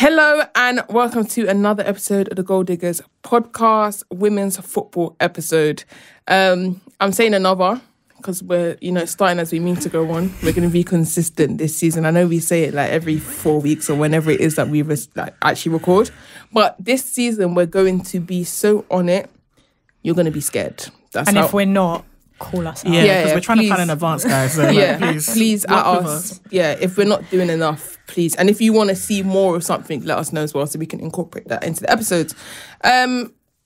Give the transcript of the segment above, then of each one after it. Hello and welcome to another episode of the Gold Diggers podcast, women's football episode. I'm saying another because we're, starting as we mean to go on. We're going to be consistent this season. I know we say it like every 4 weeks or whenever it is that we actually record. But this season, we're going to be so on it, you're going to be scared. And if we're not, call us out. Yeah, because we're trying to plan in advance, guys. So please at us. Yeah, if we're not doing enough, please. And if you want to see more of something, let us know as well so we can incorporate that into the episodes.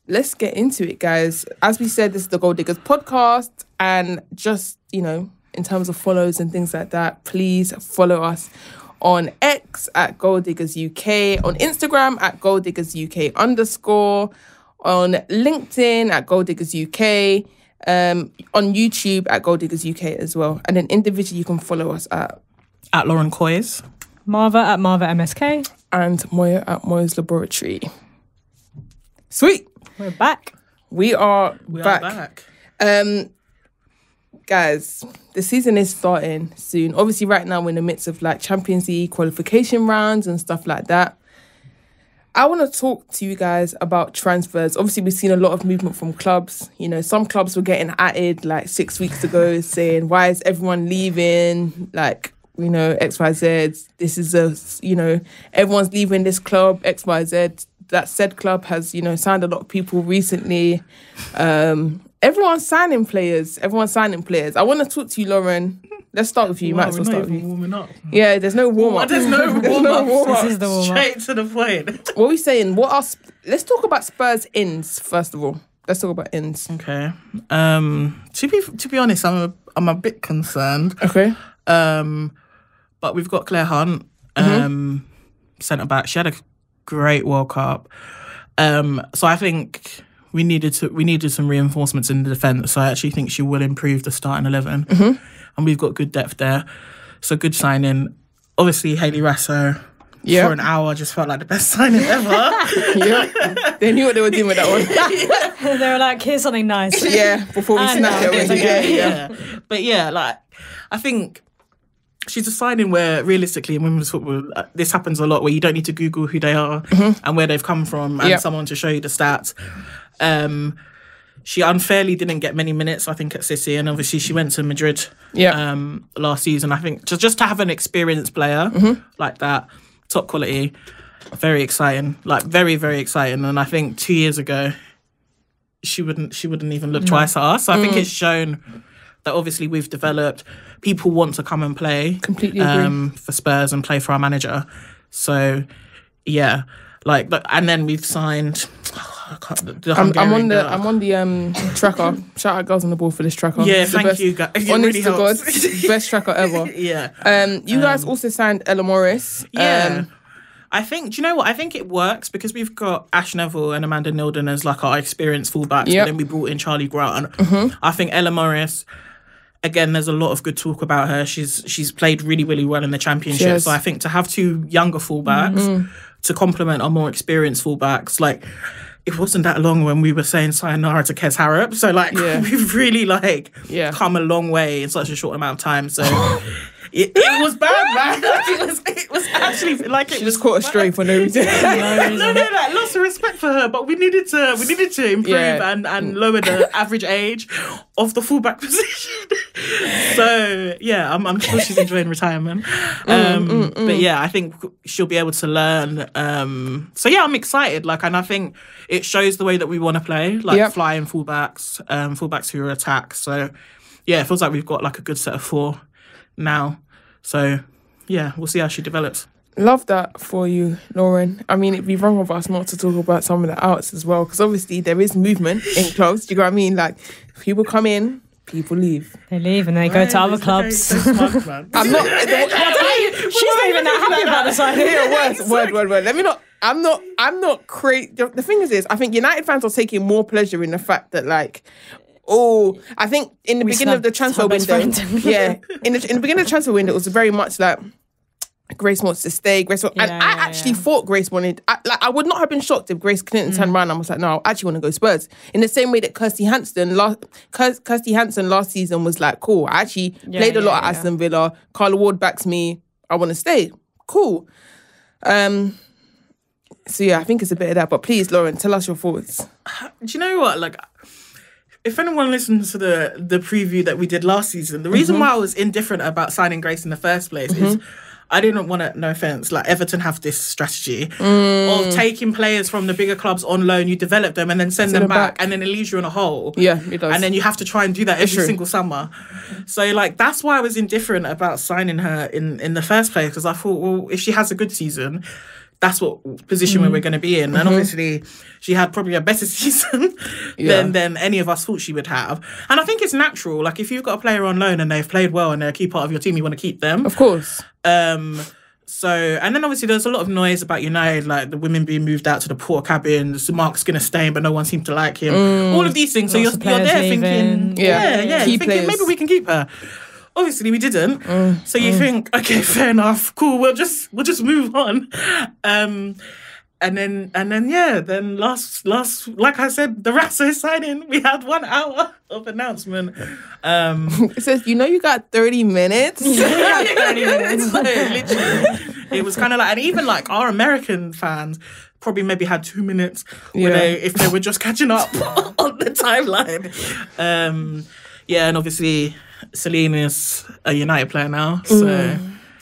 Let's get into it, guys. As we said, this is the Gold Diggers podcast. And just, in terms of follows and things like that, please follow us on X at Gold Diggers UK, on Instagram at Gold Diggers UK _, on LinkedIn at Gold Diggers UK, on YouTube at Gold Diggers UK as well. And then individually you can follow us at Lauren Coyes, Marva at Marva MSK, and Moya at Moya's Laboratory. Sweet. We're back. We are back. Guys, the season is starting soon. Obviously right now we're in the midst of Champions League qualification rounds and stuff like that. I want to talk to you guys about transfers. Obviously, we've seen a lot of movement from clubs. Some clubs were getting atted 6 weeks ago saying, why is everyone leaving? XYZ, this is everyone's leaving this club, XYZ. That said club has, signed a lot of people recently. Everyone's signing players. I want to talk to you, Lauren. Let's start with you. Max, we'll start with you. Warming up. Yeah, there's no warm-up. There's no warm-up. This is the warm-up. Straight to the point. What are we saying? Let's talk about Spurs ins, first of all. Let's talk about ins. Okay. To be honest, I'm a bit concerned. Okay. But we've got Claire Hunt, centre-back. She had a great World Cup. So I think we needed some reinforcements in the defence. So I actually think she will improve the starting 11. Mm-hmm. And we've got good depth there. So good signing. Obviously, Hayley Rasso for an hour just felt like the best signing ever. They knew what they were doing with that one. They were like, here's something nice. Yeah, before we snap it. Okay. But yeah, I think she's a signing where realistically in women's football, this happens a lot where you don't need to Google who they are and where they've come from and someone to show you the stats. She unfairly didn't get many minutes, I think, at City, and obviously she went to Madrid last season. I think just to have an experienced player like that, top quality, very exciting, very, very exciting. And I think 2 years ago, she wouldn't even look twice at us. So I think it's shown that obviously we've developed. People want to come and play completely for Spurs and play for our manager. So yeah, and then we've signed. I'm on the tracker. Shout out Girls on the Ball for this tracker. Yeah, thank you guys. Honest to God, best tracker ever. You guys also signed Ella Morris. I think, do you know what? I think it works because we've got Ash Neville and Amanda Nildon as our experienced fullbacks. Yep. But then we brought in Charlie Grant. I think Ella Morris, again, there's a lot of good talk about her. She's played really, really well in the Championship. Yes. So I think to have two younger fullbacks to complement our more experienced fullbacks, it wasn't that long when we were saying sayonara to Kes Harrop. So, we've really, come a long way in such a short amount of time. So, it was bad, man. It was actually, She was caught astray for no reason. Lots of respect for her, but we needed to improve and lower the average age of the fullback position. So, I'm sure she's enjoying retirement. But, I think she'll be able to learn. So, I'm excited. And I think it shows the way that we want to play, flying fullbacks, fullbacks who attack. So, it feels like we've got a good set of four now. So, we'll see how she develops. Love that for you, Lauren. I mean, it'd be wrong of us not to talk about some of the outs as well, because obviously there is movement in clubs. Do you know what I mean? People come in, people leave. They leave and they go to other clubs. So smart, I'm not. She's not even that happy about this idea. Word. Let me not. I'm not crazy. The thing is, I think United fans are taking more pleasure in the fact that I think in the beginning of the transfer window, in the beginning of the transfer window, it was very much Grace wants to stay. I actually thought Grace wanted. I would not have been shocked if Grace Clinton turned around and was like, "No, I actually want to go Spurs." In the same way that Kirsty Hanson last season was like, "Cool, I actually played a lot at Aston Villa. Carla Ward backs me. I want to stay. Cool." So yeah, I think it's a bit of that. But please, Lauren, tell us your thoughts. Do you know what? Like, if anyone listens to the preview that we did last season, the reason why I was indifferent about signing Grace in the first place is I didn't want to, no offence, like Everton have this strategy of taking players from the bigger clubs on loan, you develop them and then send them back and then it leaves you in a hole. Yeah, it does. And then you have to try and do that every single summer. So like, that's why I was indifferent about signing her in the first place, because I thought, well, if she has a good season, that's what position we were going to be in. And obviously, she had probably a better season than any of us thought she would have. And I think it's natural. Like, if you've got a player on loan and they've played well and they're a key part of your team, you want to keep them. Of course. So, and then obviously there's a lot of noise about United, like the women being moved out to the poor cabins, Mark's going to stay, but no one seemed to like him. All of these things. So you're there thinking, thinking maybe we can keep her. Obviously, we didn't. So you think, okay, fair enough, cool. We'll just move on. Then last, like I said, the Raso signing, we had 1 hour of announcement. It says, you know, you got 30 minutes. Yeah, 30 minutes. So, literally, it was kind of like, and even like our American fans probably maybe had 2 minutes if they were just catching up on the timeline. And obviously, Celine is a United player now, so...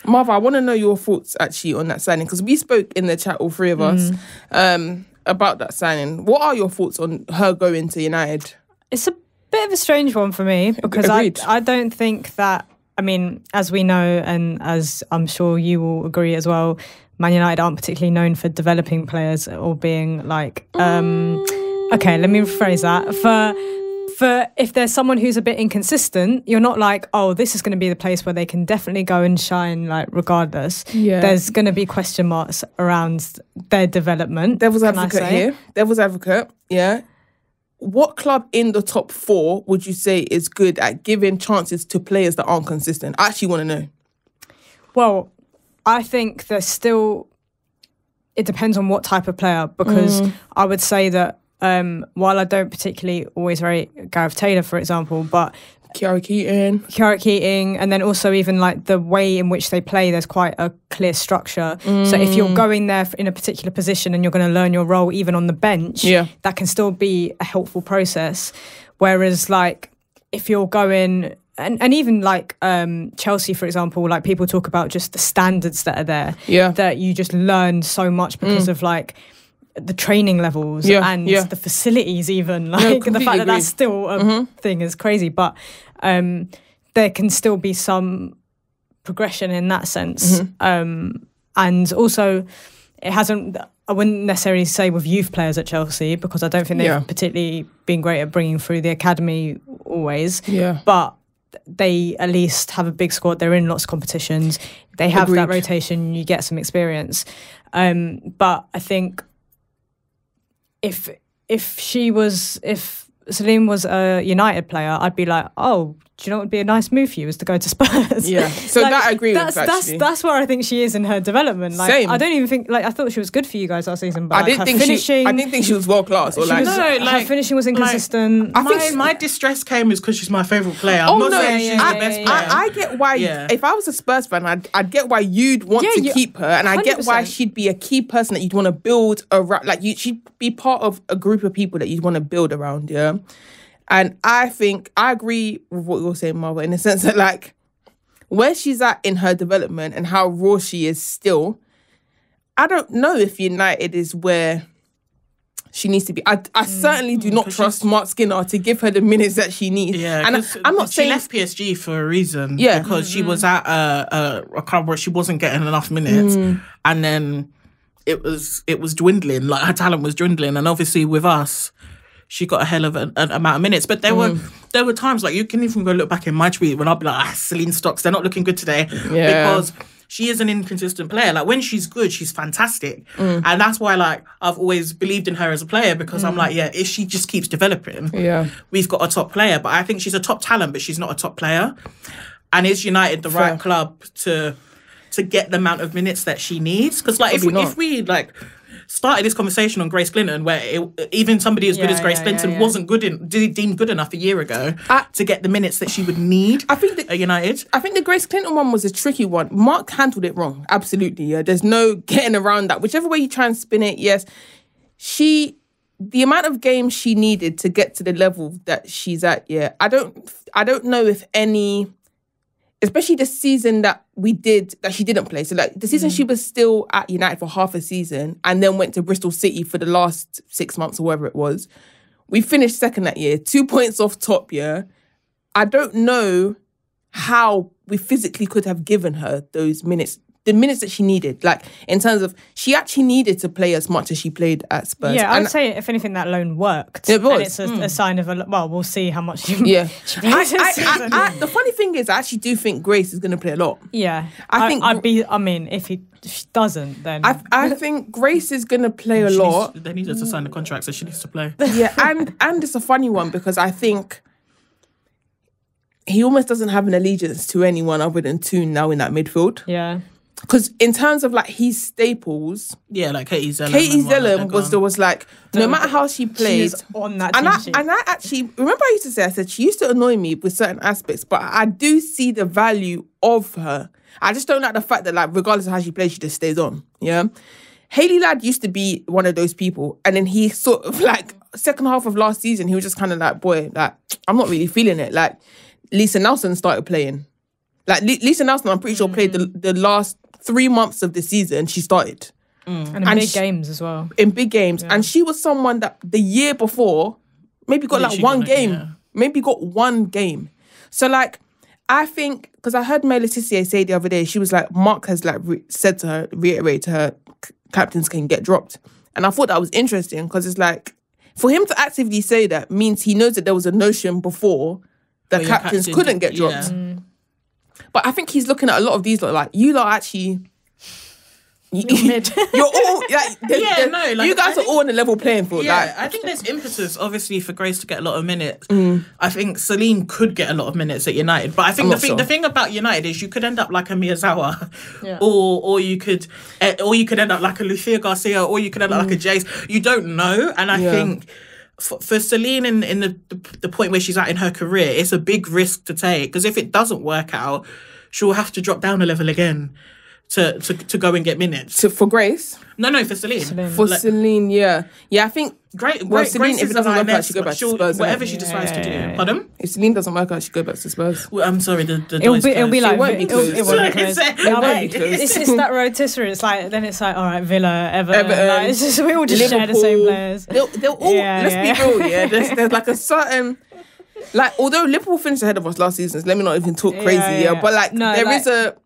Marva, I want to know your thoughts, actually, on that signing, because we spoke in the chat, all three of us, about that signing. What are your thoughts on her going to United? It's a bit of a strange one for me, because I don't think that... I mean, as we know, and as I'm sure you will agree as well, Man United aren't particularly known for developing players or being, like... Okay, let me rephrase that. For if there's someone who's a bit inconsistent, you're not like, oh, this is going to be the place where they can definitely go and shine, like, regardless. Yeah. There's going to be question marks around their development. Devil's advocate here. Devil's advocate, yeah. What club in the top four would you say is good at giving chances to players that aren't consistent? I actually want to know. Well, I think there's still... It depends on what type of player, because I would say that while I don't particularly always rate Gareth Taylor, for example, but Kiara Keating, and then also even like the way in which they play, there's quite a clear structure. So if you're going there in a particular position and you're going to learn your role even on the bench, that can still be a helpful process. Whereas like if you're going... And even like Chelsea, for example, like people talk about just the standards that are there, that you just learn so much because of like... the training levels and the facilities, even like the fact that that's still a thing is crazy, but there can still be some progression in that sense. And also, it hasn't, I wouldn't necessarily say with youth players at Chelsea, because I don't think they've particularly been great at bringing through the academy always, but they at least have a big squad, they're in lots of competitions, they have that rotation, you get some experience. But I think if Celine was a United player, I'd be like, oh, do you know what would be a nice move for you is to go to Spurs? Yeah, so like, that I agree with, actually. That's where I think she is in her development. Like, same. I don't even think, like, I thought she was good for you guys last season, but like, I didn't think she was world class. Or like, her finishing was inconsistent. Like, I think my distress came is because she's my favourite player. I'm not saying she's the best player. I get why, if I was a Spurs fan, I'd get why you'd want to keep her, and 100%. I get why she'd be a key person that you'd want to build around. Like, she'd be part of a group of people that you'd want to build around, yeah? And I think I agree with what you're saying, Marva, in the sense that, like, where she's at in her development and how raw she is still, I don't know if United is where she needs to be. I certainly do not trust Mark Skinner to give her the minutes that she needs. Yeah, and I'm not saying... She left PSG for a reason. Yeah. Because she was at a club where she wasn't getting enough minutes. And then it was dwindling. Like, her talent was dwindling. And obviously, with us... She got a hell of an amount of minutes. But there were times, like, you can even go look back in my tweet when I'll be like, Celine Stocks, they're not looking good today. Yeah. Because she is an inconsistent player. Like, when she's good, she's fantastic. And that's why, like, I've always believed in her as a player, because I'm like, yeah, if she just keeps developing, we've got a top player. But I think she's a top talent, but she's not a top player. And is United the right club to get the amount of minutes that she needs? Because, like, if we, like... started this conversation on Grace Clinton, where even somebody as good as Grace Clinton wasn't deemed good enough a year ago to get the minutes that she would need. I think at United. I think the Grace Clinton one was a tricky one. Mark handled it wrong, absolutely. Yeah, there's no getting around that. Whichever way you try and spin it, yes, the amount of games she needed to get to the level that she's at, I don't know if any, especially the season that she didn't play. So like the season she was still at United for half a season and then went to Bristol City for the last 6 months or whatever it was. We finished second that year, 2 points off top, I don't know how we physically could have given her those minutes. The minutes that she needed, like in terms of, she actually needed to play as much as she played at Spurs. Yeah, I'd say if anything that loan worked. It was. And it's a sign of a, well, we'll see how much she plays this season. The funny thing is, I actually do think Grace is going to play a lot. Yeah, I mean, if she doesn't, then I think Grace is going to play a lot. They need her to sign the contract, so she needs to play. Yeah, and it's a funny one because I think he almost doesn't have an allegiance to anyone other than Toon now in that midfield. Yeah. Because in terms of like his staples, like Katie Zellum was like, no matter how she plays, she's on that team. And I actually remember I used to say, I said she used to annoy me with certain aspects, but I do see the value of her. I just don't like the fact that, like, regardless of how she plays, she just stays on. Yeah, Hayley Ladd used to be one of those people, and then he sort of like second half of last season, he was just kind of like, boy, like I'm not really feeling it. Like Lisa Nelson started playing. Like Lisa Nelson, I'm pretty sure played the last 3 months of the season, she started. And in big games as well. In big games. Yeah. And she was someone that the year before maybe got like one game. Maybe got one game. So like, I think, because I heard May Letitia say the other day, she was like, Mark has like reiterated to her, captains can get dropped. And I thought that was interesting because it's like, for him to actively say that means he knows that there was a notion before that captains couldn't get dropped. Yeah. But I think he's looking at a lot of these, like, you lot actually... You're all... Like, you guys are all on a level playing field. Yeah, like, I think there's impetus, obviously, for Grace to get a lot of minutes. I think Celine could get a lot of minutes at United. But I think the thing about United is you could end up like a Miyazawa. Yeah. Or you could end up like a Lucia Garcia, or you could end up like a Jace. You don't know. And I think... For Celine in the point where she's at in her career, it's a big risk to take because if it doesn't work out, she'll have to drop down a level again to go and get minutes. For Grace? No, for Celine. For Celine, yeah, I think... Celine, if it doesn't work out, she go back to Spurs. Whatever she decides to do. Pardon? If Celine doesn't work out, she go back to Spurs. Well, I'm sorry, it won't be close. It's that rotisserie. It's like, then it's like, all right, Villa, Everton. Like, it's just, we all just share the same players. They'll all, let's be real, there's like a certain... Like, although Liverpool finished ahead of us last season, so let me not even talk crazy, but like, there is a...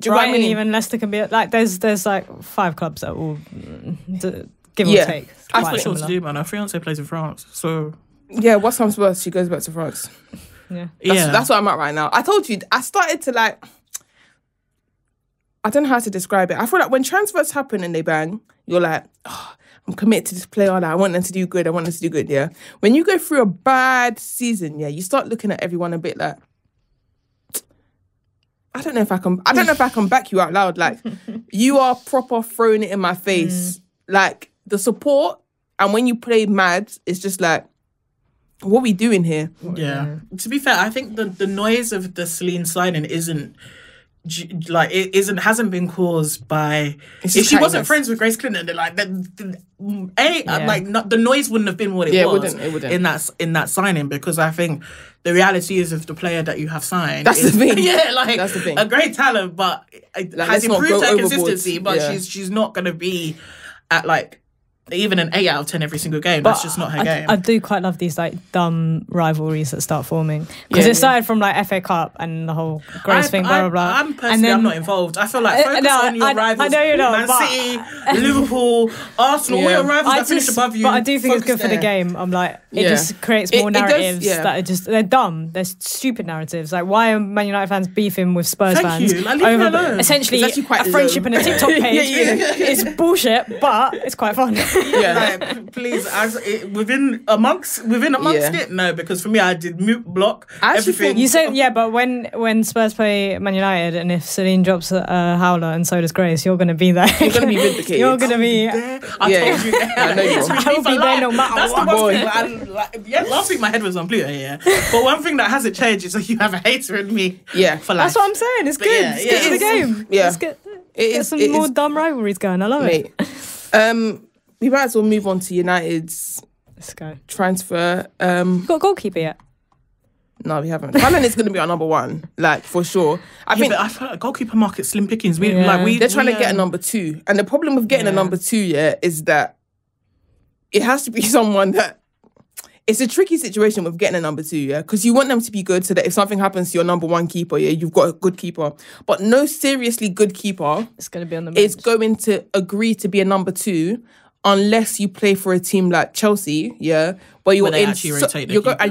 Do you know what I mean? Even Leicester can be like there's like five clubs that will give or take. I think sure to do, man. Our fiance plays in France, so What's Ham's worth? She goes back to France. That's what I'm at right now. I told you, I started to like. I don't know how to describe it. I feel like when transfers happen and they bang, you're like, oh, I'm committed to this player. Like, I want them to do good. I want them to do good. Yeah. When you go through a bad season, you start looking at everyone a bit like. I don't know if I can back you out loud. Like, you are proper throwing it in my face. Like, the support, and when you play mad, it's just like, what are we doing here? Yeah. To be fair, I think the noise of the Celine signing isn't... Like it hasn't been caused by if she wasn't friends with Grace Clinton, they're like the noise wouldn't have been what it was. It wouldn't. in that signing, because I think the reality is of the player that you have signed. That's the thing. That's the thing. A great talent, but like, has improved her consistency. But she's not going to be at like. Even an 8 out of 10 every single game. But that's just not her game. I do quite love these like dumb rivalries that start forming because it started from like FA Cup and the whole Grace thing, blah blah blah. I'm not involved. I feel like focus on your rivals. I know you're not. Man City, Liverful, Arsenal, all your rivals that finish above you. But I do think it's good for the game. I'm like, it just creates more narratives that are just they're dumb. They're stupid narratives. Like, why are Man United fans beefing with Spurs fans? Thank you. Leave me alone. Essentially, a friendship and a TikTok page is bullshit, but it's quite fun. Like, please, amongst it, no, because for me, I did mute, block, everything. You said, yeah, but when Spurs play Man United, and if Celine drops a howler and so does Grace, you're going to be there. You're going to be with the kids. You're going to be there. I told you. I know you will. I'll be there no matter what. That's the one thing. Yeah, last week my head was on blue, but one thing that hasn't changed is that you have a hater in me for life. That's what I'm saying. It's good. It's good for the game. Yeah. It's good. Get some more dumb rivalries going. I love it. We might as well move on to United's transfer. You got a goalkeeper yet? No, we haven't. Haaland is going to be our number one, like, for sure. I think I feel like goalkeeper market slim pickings. They're trying to get a number two, and the problem with getting a number two, is that it has to be someone that. It's a tricky situation with getting a number two, because you want them to be good so that if something happens to your number one keeper, you've got a good keeper. But no seriously good keeper is going to agree to be a number two unless you play for a team like Chelsea, where you're in, and you're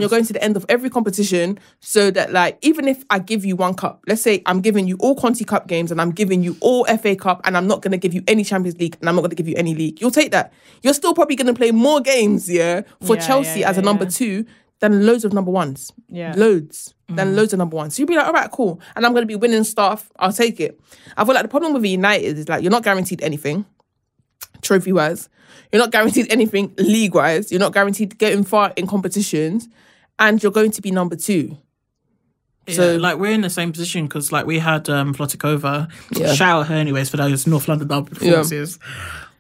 going to the end of every competition, so that, like, even if I give you one cup, let's say I'm giving you all Conti Cup games and I'm giving you all FA Cup and I'm not going to give you any Champions League and I'm not going to give you any league, you'll take that. You're still probably going to play more games, for Chelsea as a number two than loads of number ones. Yeah. Loads. Than loads of number ones. So you'll be like, all right, cool. And I'm going to be winning stuff. I'll take it. I feel like the problem with United is, like, you're not guaranteed anything. Trophy-wise, you're not guaranteed anything league-wise. You're not guaranteed getting far in competitions, and you're going to be number two. Yeah, so, like, we're in the same position because, like, we had Vlotikova, shout out her anyways for those North London derby performances.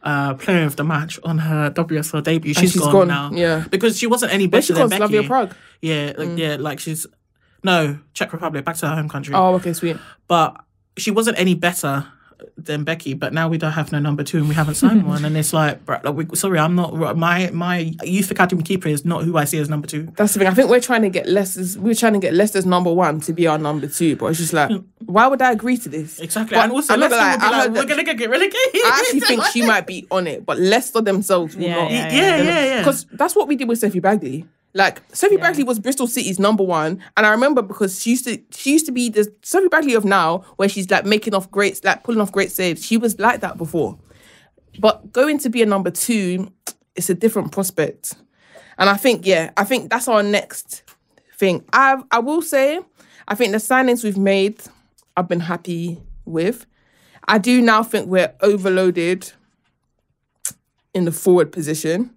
Yeah. Player of the match on her WSL debut. She's gone now. Yeah, because she wasn't any better than Becky. Slavia Prague. Yeah, like, like she's Czech Republic, back to her home country. Oh, okay, sweet. But she wasn't any better than Becky, but now we don't have no number two and we haven't signed one, and it's like, bro, like, sorry, I'm not, my youth academy keeper is not who I see as number two. That's the thing. I think we're trying to get Leicester's number one to be our number two, but it's just like, why would I agree to this? Exactly. But, and also, I'm like, we're gonna get relegated. I actually think she might be on it, but Leicester themselves will not. Yeah. Because that's what we did with Sophie Bagley. Like, Sophie Bagley was Bristol City's number one, and I remember because she used to be the Sophie Bagley of now, where she's like pulling off great saves. She was like that before, but going to be a number two, it's a different prospect, and I think that's our next thing. I will say, I think the signings we've made, I've been happy with. I do now think we're overloaded in the forward position,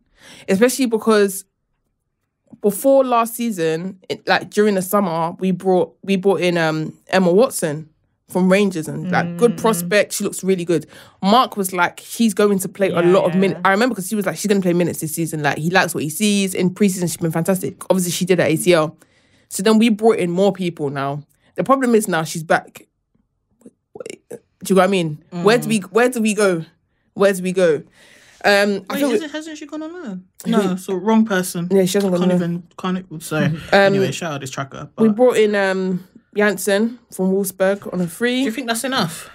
especially because. Before last season, like during the summer, we brought in Emma Watson from Rangers, and like good prospect, she looks really good. Mark was like, she's going to play a lot of minutes. I remember because he was like, she's going to play minutes this season. Like, he likes what he sees. In preseason, she's been fantastic. Obviously, she did at ACL. So then we brought in more people. Now the problem is now she's back. Do you know what I mean? Where do we go? Hasn't she gone on loan? No, so wrong person. Yeah, she hasn't gone on loan. Anyway, shout out this tracker. But. We brought in Janssen from Wolfsburg on a free. Do you think that's enough?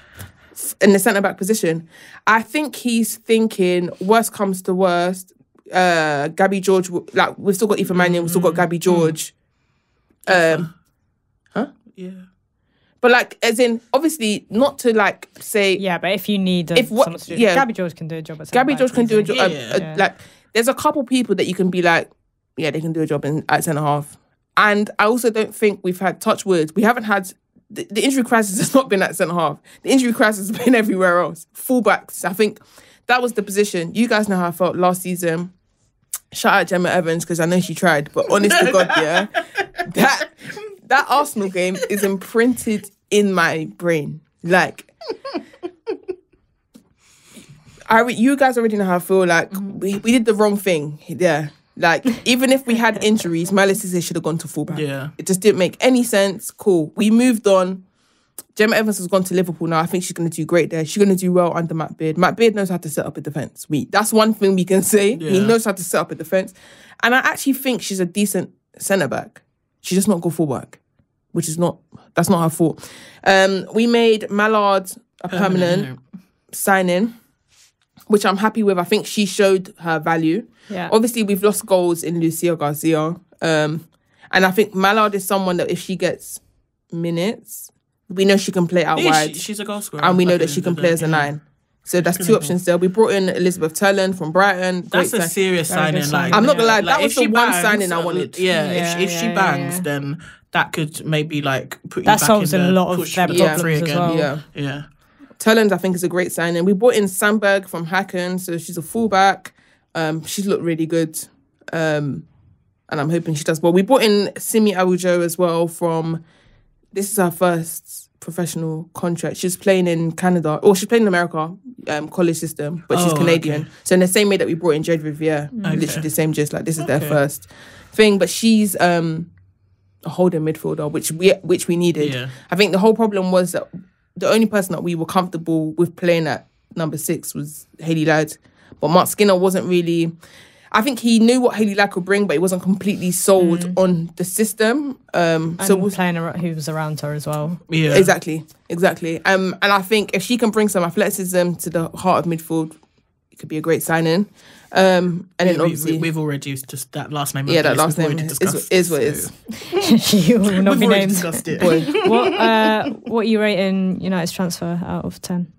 In the centre-back position. I think he's thinking, worst comes to worst, Gabby George, like, we've still got Aoife Manion, we've still got Gabby George. Yeah. But, like, as in, obviously, not to, like, say... Yeah, but if you need someone to do... Yeah. Gabby George can do a job at centre-back. Gabby George can do a job... Like, there's a couple people that you can be like, yeah, they can do a job at centre-half. And I also don't think we've had, touch wood, we haven't had... The injury crisis has not been at centre-half. The injury crisis has been everywhere else. Fullbacks, I think that was the position. You guys know how I felt last season. Shout out Gemma Evans, because I know she tried. But honest to God, that Arsenal game is imprinted in my brain. Like, you guys already know how I feel. Like, we did the wrong thing. Yeah. Like, even if we had injuries, my list is should have gone to fullback. Yeah. It just didn't make any sense. Cool. We moved on. Gemma Evans has gone to Liverpool now. I think she's going to do great there. She's going to do well under Matt Beard. Matt Beard knows how to set up a defence. That's one thing we can say. Yeah. He knows how to set up a defence. And I actually think she's a decent centre-back. She's just not good fullback, which is not... That's not her fault. We made Mallard a permanent signing, which I'm happy with. I think she showed her value. Yeah. Obviously, we've lost goals in Lucille Garcia. And I think Mallard is someone that if she gets minutes, we know she can play out wide. She's a goal scorer. And we know that she can play as a nine. So that's two options there. We brought in Elizabeth Turland from Brighton. That's a serious signing. Like, I'm not gonna lie, that was the one signing I wanted. Yeah, if she bangs, then that could maybe like put you back in the push. That solves a lot of their problems as well. Yeah. Turland, I think, is a great signing. We brought in Sandberg from Hacken, so she's a fullback. She's looked really good, and I'm hoping she does well. We brought in Simi Awujo as well from. This is her first professional contract. She's playing in Canada, or she's playing in America, college system, but she's Canadian. Okay. So in the same way that we brought in Jade Riviere, literally the same, just like this is their first thing. But she's a holding midfielder, which we needed. Yeah. I think the whole problem was that the only person that we were comfortable with playing at number 6 was Hayley Ladd. But Mark Skinner wasn't really... I think he knew what Hayley Ladd could bring, but he wasn't completely sold on the system. So playing who was around her as well. Yeah. Exactly. And I think if she can bring some athleticism to the heart of midfield, it could be a great signing. And then obviously... We've already used just that last name. Yeah, that last name is what it is. You will not be named. Discussed it. What are you rating United's transfer out of 10?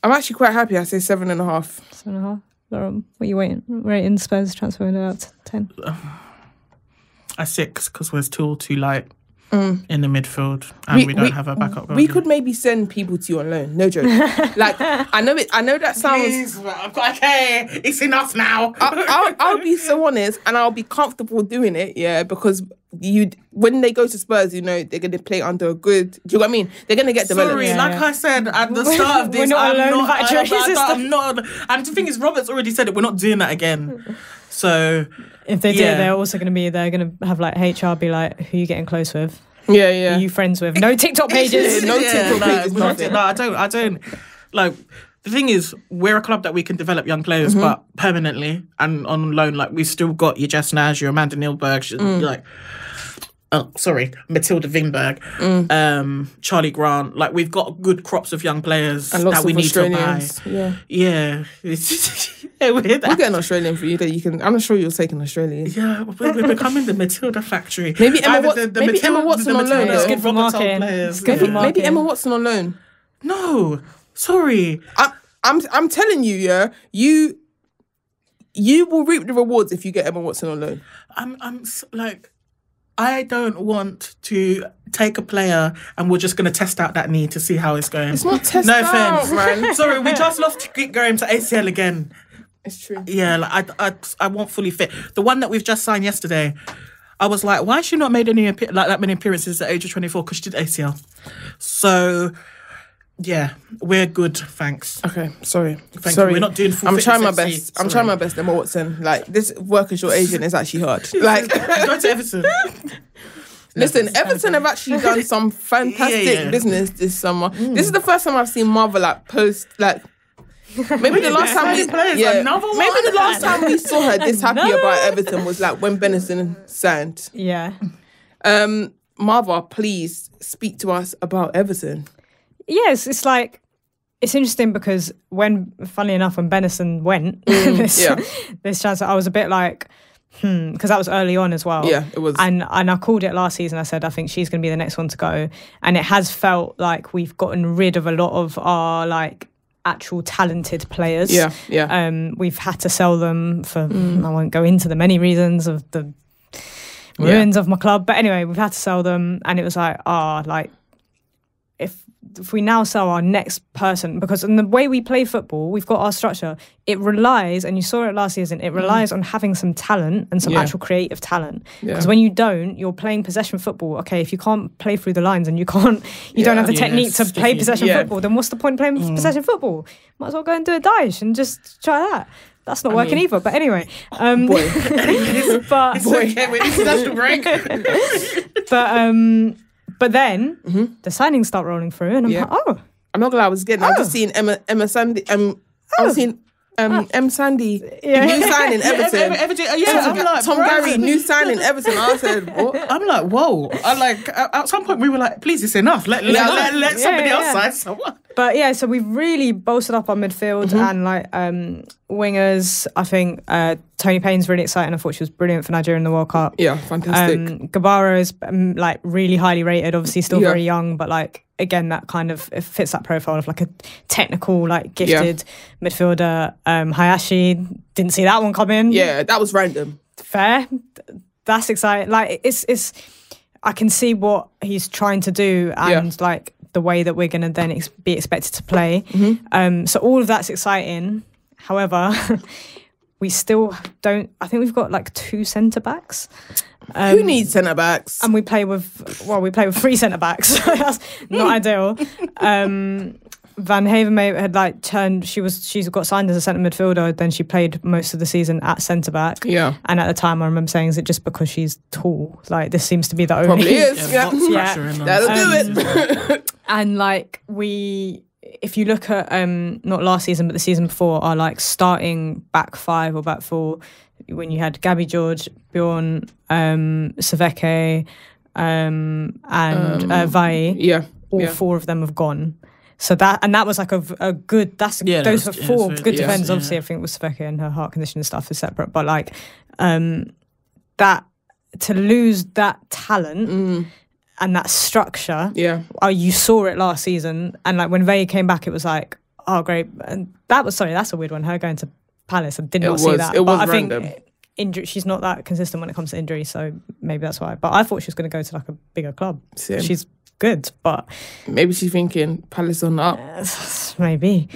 I'm actually quite happy. I say 7.5. 7.5. Lauren, what are you rating Spurs transfer window out of 10? A 6, because we're still too light in the midfield, and we don't have a backup. We could maybe send people to you on loan. No joke. Like, I know that sounds... Please, okay, it's enough now. I'll be so honest, and I'll be comfortable doing it, yeah, because... when they go to Spurs, you know they're going to play under a good. Do you know what I mean? They're going to get developed. Sorry, I said at the start of this, I'm not. And the thing is, Robert's already said it. We're not doing that again. So if they do, they're also going to be. They're going to have like HR be like, "Who are you getting close with? Yeah. Who are you friends with? No TikTok pages. No TikTok pages. No, I don't. Like, the thing is, we're a club that we can develop young players, but permanently and on loan. Like, we've still got your Jess Nash, your Amanda Nielberg, Matilda Vinberg, Charlie Grant. Like, we've got good crops of young players that we need to buy. Yeah. We're getting Australian for you. I'm not sure you're taking Australian. Yeah, we're becoming the Matilda factory. Maybe Emma Watson on loan. It's good for marketing. Maybe Emma Watson on loan. No. Sorry, I'm telling you, you will reap the rewards if you get Emma Watson on loan. I don't want to take a player and we're just going to test out that knee to see how it's going. It's not test out. No offense, man. Sorry, we just lost Graham to ACL again. It's true. Yeah, like, I want fully fit. The one that we've just signed yesterday. I was like, why has she not made any that many appearances at age of 24? Because she did ACL. So. Yeah, we're good, thanks. Okay, sorry. We're not doing full. I'm trying my best, Emma Watson. Like, this work as your agent is actually hard. Like, go to Everton. Listen, Everton have actually done some fantastic business this summer. This is the first time I've seen Marvel like post like. Maybe the last time we saw her this happy about Everton was like when Benison signed. Yeah. Marvel, please speak to us about Everton. Yes, it's like, it's interesting because funnily enough, when Benison went, this transfer, I was a bit like, because that was early on as well. Yeah, it was. And I called it last season. I said, I think she's going to be the next one to go. And it has felt like we've gotten rid of a lot of our, like, actual talented players. Yeah. We've had to sell them for, I won't go into the many reasons of the ruins of my club. But anyway, we've had to sell them. And it was like, if we now sell our next person, because in the way we play football, we've got our structure. It relies, and you saw it last season, it relies on having some talent and some actual creative talent. Because when you don't, you're playing possession football. Okay, if you can't play through the lines and you don't have the technique to play possession football, then what's the point of playing possession football? Might as well go and do a dive and just try that. That's not working either. But anyway. But then the signings start rolling through, and I'm like, I'm not glad I was getting. I was just seeing Emma Sandy. I was seeing M Sandy new signing Everton. I'm like, Tom Gary new signing Everton. I said, what? I'm like, whoa. I like at some point we were like, please, it's enough. Let somebody else sign someone. But yeah, so we've really bolstered up our midfield and like Wingers, I think Tony Payne's really exciting. I thought she was brilliant for Nigeria in the World Cup. Yeah, fantastic. Gabara is like really highly rated, obviously still very young, but like again that kind of it fits that profile of like a technical, like gifted midfielder. Hayashi, didn't see that one coming. Yeah, that was random. Fair. That's exciting. Like it's I can see what he's trying to do and like the way that we're going to then be expected to play. Mm-hmm. So all of that's exciting. However, we still don't. I think we've got like 2 centre backs. Who needs centre backs? And we play with we play with 3 centre backs. So that's not ideal. Van Havermeet had like turned. She's got signed as a centre midfielder. Then she played most of the season at centre back. Yeah. And at the time, I remember saying, "Is it just because she's tall? Like this seems to be the only." Probably is. That'll do it. And like we. If you look at not last season but the season before, our like starting back 5 or back 4, when you had Gabby George, Bjorn, Saveke, and Vai, all 4 of them have gone. So that and that was like a good. That's those are 4 good defenders. Obviously, I think with Saveke and her heart condition and stuff is separate, but like that to lose that talent. And that structure, you saw it last season, and like when Vey came back, it was like, oh great, and that was that's a weird one. Her going to Palace, I did not see that. It was random. I think injury, she's not that consistent when it comes to injury, so maybe that's why. But I thought she was going to go to like a bigger club. Same. She's good, but maybe she's thinking Palace on up. Maybe.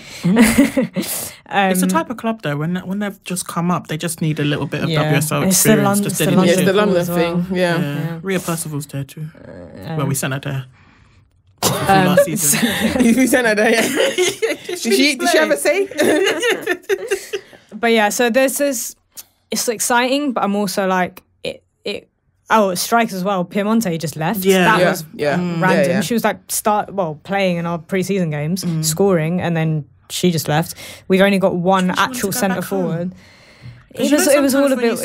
It's the type of club though. When they've just come up, they just need a little bit of WSL experience. It's the London thing. Yeah. Rhea Percival's there too. Well, we sent her there. Last season. We sent her there. Did she have a say? But yeah, so there's this. It's exciting, but I'm also like it. Oh, strikes as well. Piemonte just left. Yeah, that was random. She was like playing in our pre-season games, scoring, and then she just left. We've only got one actual centre forward. It was all a bit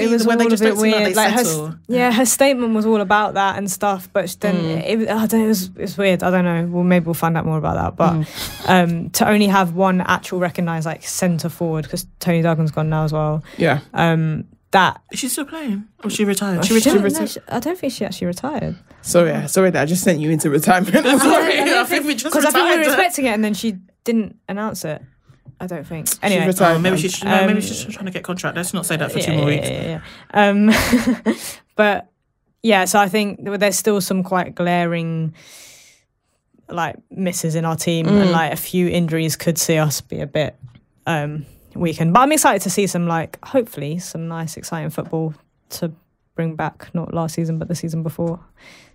weird. Like her, her statement was all about that and stuff. But then it was weird. I don't know. Well, maybe we'll find out more about that. But to only have one actual recognised like centre forward, because Tony Duggan's gone now as well. Yeah. Is she still playing? Or she retired? She retired. I don't think she actually retired. Sorry that I just sent you into retirement. I'm sorry. I think we just retired. Because I think we were expecting it and then she didn't announce it. I don't think. Anyway. She's retired. Maybe she's just trying to get contract. Let's not say that for 2 more weeks. But yeah, so I think there's still some quite glaring like misses in our team and like a few injuries could see us be a bit weekend, but I'm excited to see some like hopefully some nice exciting football to bring back, not last season but the season before.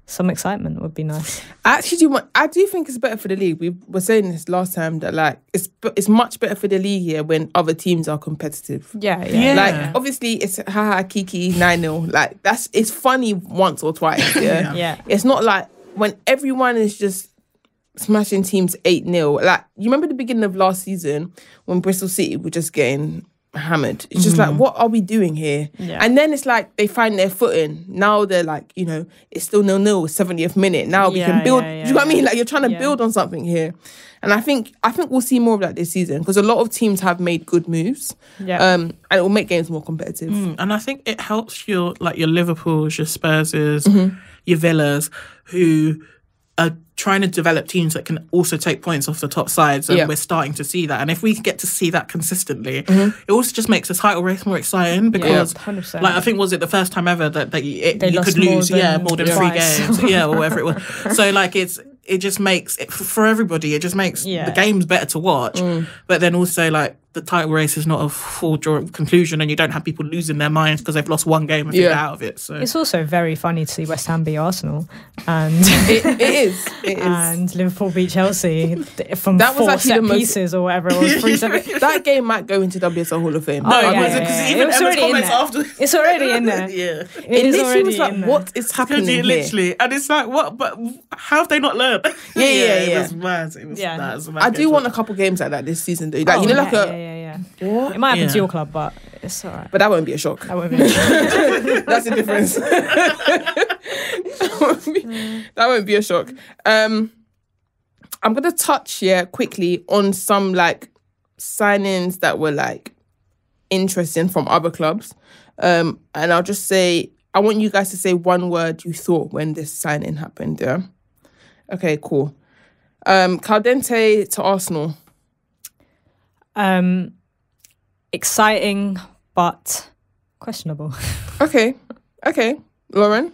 Some excitement would be nice. I do think it's better for the league. We were saying this last time that like it's much better for the league here when other teams are competitive. Yeah. Like obviously it's haha kiki 9-0 like it's funny once or twice. It's not like when everyone is just smashing teams 8-0. Like, you remember the beginning of last season when Bristol City were just getting hammered? It's just like, what are we doing here? And then it's like they find their footing. Now they're like, you know, it's still 0-0, 70th minute. Now we can build. Do you know what I mean? Like, you're trying to build on something here. And I think we'll see more of that this season because a lot of teams have made good moves. And it will make games more competitive. And I think it helps your Liverpools, your Spurses, your Villas, who are trying to develop teams that can also take points off the top sides, and we're starting to see that. And if we get to see that consistently, it also just makes the title race more exciting because, like, I think was it the first time ever that you could lose more than 3 games, or whatever it was. So like it just makes it for everybody. It just makes the games better to watch, but then also like the title race is not a full draw conclusion, and you don't have people losing their minds because they've lost one game and get out of it. So it's also very funny to see West Ham beat Arsenal, and it is, and Liverpool beat Chelsea from that was 4 set pieces or whatever it was. 3-7. That game might go into WSL Hall of Fame. It's already in there. It was like, what is happening here? Literally, and it's like, what? But how have they not learned? It was mad. I do want a couple games like that this season, though. Like, you know, like a. It might happen to your club, but it's all right. But that won't be a shock. That's the difference. That won't be a shock. I'm going to touch quickly on some like signings that were like interesting from other clubs. And I'll just say, I want you guys to say one word you thought when this signing happened, yeah? Okay, cool. Caldente to Arsenal. Exciting, but questionable. Okay, okay. Lauren?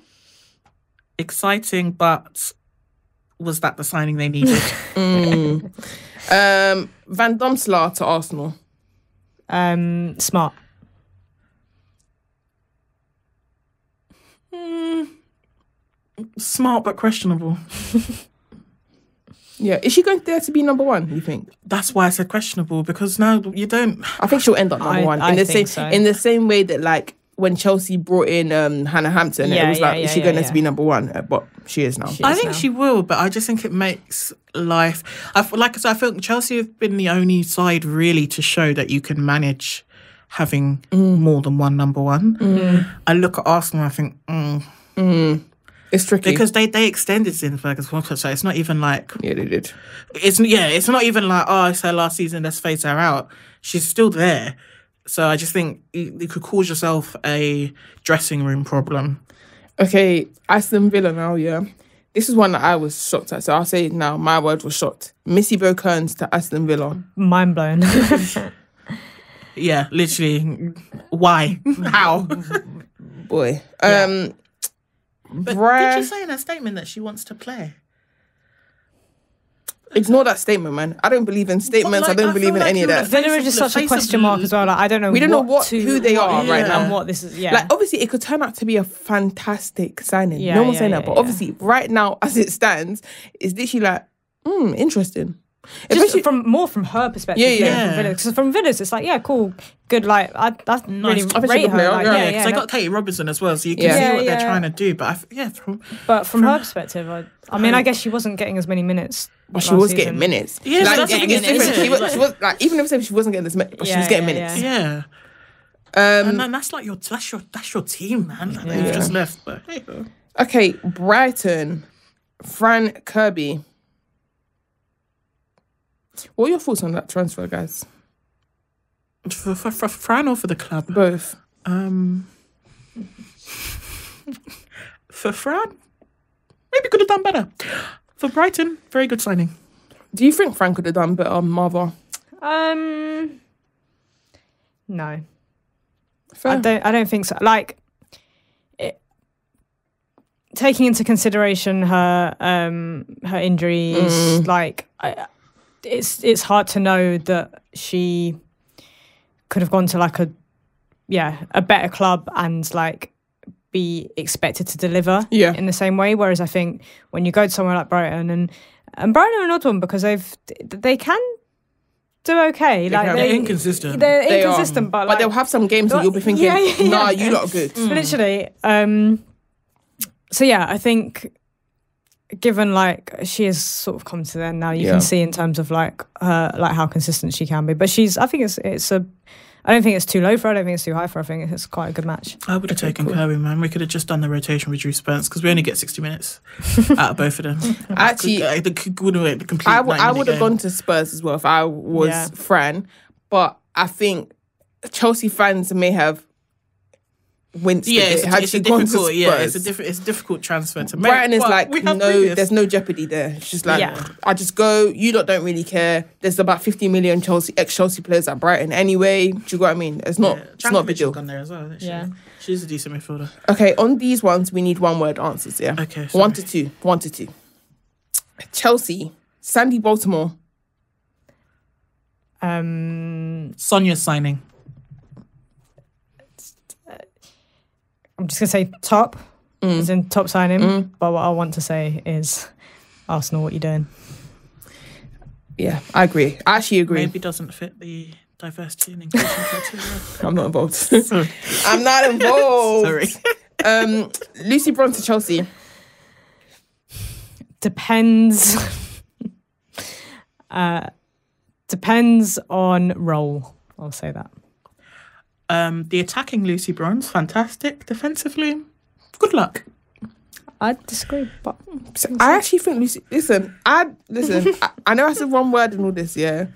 Exciting, but was that the signing they needed? Van Domselaar to Arsenal. Smart. Smart but questionable. Yeah, is she going there to be number one, you think? That's why I said questionable, because now you don't... I think she'll end up number one. In the same way that, like, when Chelsea brought in Hannah Hampton, it was like, is she going to be number one? But she is now. She will, but I just think it makes life... I feel Chelsea have been the only side, really, to show that you can manage having more than one number one. I look at Arsenal and I think... It's tricky because they extended since Ferguson, so it's not even like they did. It's not even like, oh, it's her last season, let's phase her out. She's still there, so I just think you could cause yourself a dressing room problem. Okay, Aston Villa now. Yeah, this is one that I was shocked at. So I'll say it now. My word was shocked. Missy Bourke-Kearns to Aston Villa. Mind blown. Yeah, literally. Why? How? Boy. Yeah. But did she say in her statement that she wants to play? Ignore that statement, man. I don't believe in statements. Like, I don't believe in any of that. Villa is just such a question mark as well. Like, I don't know. We don't know who they are right now. And what this is, like, obviously, it could turn out to be a fantastic signing. Yeah, no one's saying that. But obviously, right now, as it stands, it's literally like, interesting. Especially from her perspective. Because from Villa's, it's like, yeah, cool, good. Like, that's nice. Really rate her. Like, because they got Katie Robinson as well, so you can see what they're trying to do. But from her perspective, I mean, I guess she wasn't getting as many minutes. But she was getting minutes. Yeah, like, even if she wasn't getting as many, but she was getting minutes. Yeah. And then that's like that's your team, man. Like, you've just left. But okay, Brighton, Fran Kirby. What are your thoughts on that transfer, guys? For Fran or for the club? Both. For Fran, maybe could have done better. For Brighton, very good signing. Do you think Fran could have done better, Marva? No. Fair. I don't think so. Like, taking into consideration her injuries, like. It's hard to know that she could have gone to like a better club and like be expected to deliver in the same way. Whereas I think when you go to somewhere like Brighton and Brighton are an odd one because they can do okay. Like, they're inconsistent. They're inconsistent, but like, they'll have some games that you'll be thinking, nah, you're not good. Literally. So yeah, I think. Given like she has sort of come to then now, you can see in terms of like her how consistent she can be. But she's, I think it's I don't think it's too low for her. I don't think it's too high for her. I think it's quite a good match. I would have taken Kirby, man. We could have just done the rotation with Drew Spence because we only get 60 minutes out of both of them. Actually, I would have gone to Spurs as well if I was Fran, but I think Chelsea fans may have. Winston, it's a difficult transfer to make. Brighton is like, there's no jeopardy there. It's just like, I just go, you lot don't really care. There's about 50 million ex-Chelsea players at Brighton anyway. Do you know what I mean? It's not, it's not a big deal. Gone there as well, isn't she? Yeah. She's a decent midfielder. Okay, on these ones, we need one word answers, yeah? Okay, sorry. One to two. Chelsea, Sandy Baltimore. Sonia's signing. I'm just going to say top, as in top signing. But what I want to say is, Arsenal, what are you doing? Yeah, I agree. I actually agree. Maybe doesn't fit the diversity and inclusion criteria. I'm not involved. Sorry. I'm not involved. Sorry. Lucy Bronze to Chelsea. Depends. Depends on role. I'll say that. The attacking Lucy Bronze, fantastic. Defensively, good luck. I disagree, but... I actually think Lucy... Listen, I know I said one word in all this, yeah?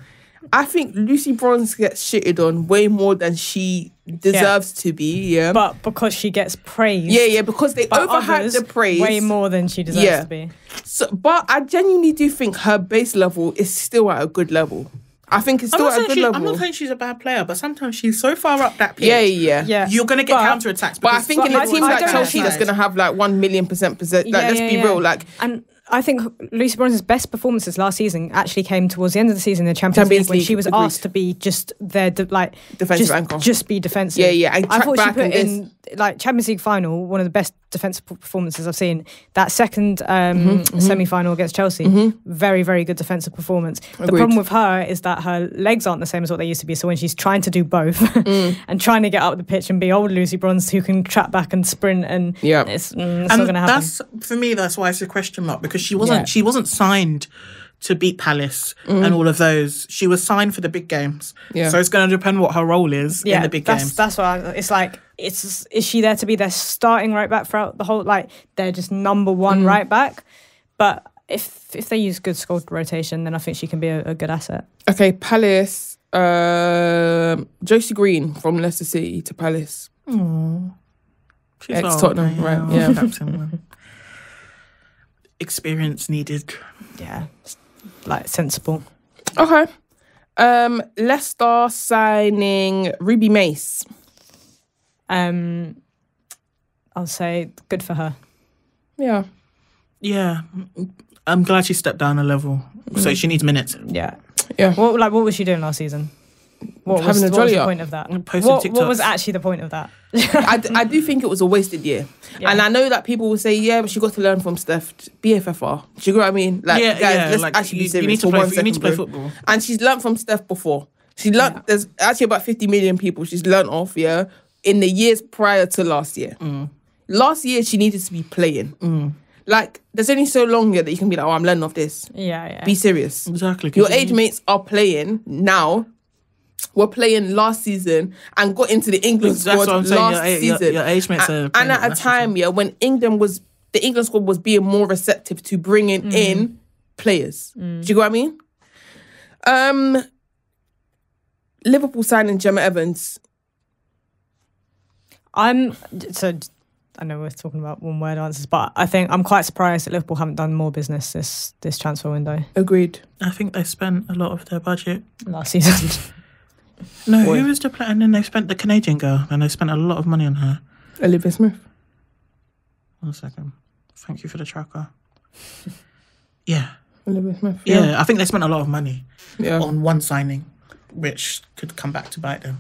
I think Lucy Bronze gets shitted on way more than she deserves to be. Yeah, but because she gets praised. Yeah, yeah, because they overhype the praise way more than she deserves to be. So, but I genuinely do think her base level is still at a good level. I think it's still at a good level. I'm not saying she's a bad player, but sometimes she's so far up that pitch. Yeah, yeah, yeah. You're going to get counterattacks. But I think in a team like Chelsea that's going to have like 1,000,000% possession. Like, let's be real. Like, and I think Lucy Bronze's best performances last season actually came towards the end of the season in the Champions League when she was asked to be just their like defensive anchor. Just be defensive. Yeah, yeah. I thought she put in like Champions League final, one of the best defensive performances I've seen. That second semi-final against Chelsea, very, very good defensive performance. Agreed. The problem with her is that her legs aren't the same as what they used to be. So when she's trying to do both and trying to get up the pitch and be old Lucy Bronze who can trap back and sprint, and it's not going to happen. For me, that's why it's a question mark, because she wasn't signed to beat Palace and all of those. She was signed for the big games. Yeah. So it's going to depend what her role is in the big games. That's why it's like, is she there to be their starting right back throughout the whole, like they're just number one right back? But if they use good squad rotation, then I think she can be a good asset. Okay, Palace, Josie Green from Leicester City to Palace. Aww. She's ex-Tottenham, right? Yeah. Experience needed. Yeah, like sensible. Okay. Leicester signing Ruby Mace. I'll say good for her. Yeah. Yeah. I'm glad she stepped down a level. So she needs minutes. Yeah. Yeah. What was she doing last season? What was the point of that? What was actually the point of that? I do think it was a wasted year. Yeah. And I know that people will say, yeah, but she got to learn from Steph. BFFR. Do you know what I mean? Like, yeah, guys, let's actually be serious. You need to play football. And she's learned from Steph before. She learned, there's actually about 50 million people she's learned off, in the years prior to last year. Last year, she needed to be playing. Like, there's only so long that you can be like, oh, I'm learning off this. Yeah, yeah. Be serious. Exactly. Your age mates are playing now. Were playing last season and got into the England squad last season. Your age mates are playing at a time when England was the England squad was being more receptive to bringing in players. Do you know what I mean? Liverpool signing Gemma Evans. I know we're talking about one word answers, but I think I'm quite surprised that Liverpool haven't done more business this transfer window. Agreed. I think they spent a lot of their budget last season. No, who was the player? And then they spent the Canadian girl, and they spent a lot of money on her. Olivia Smith. One second. Thank you for the tracker. Yeah. Olivia Smith. Yeah. I think they spent a lot of money on one signing, which could come back to bite them.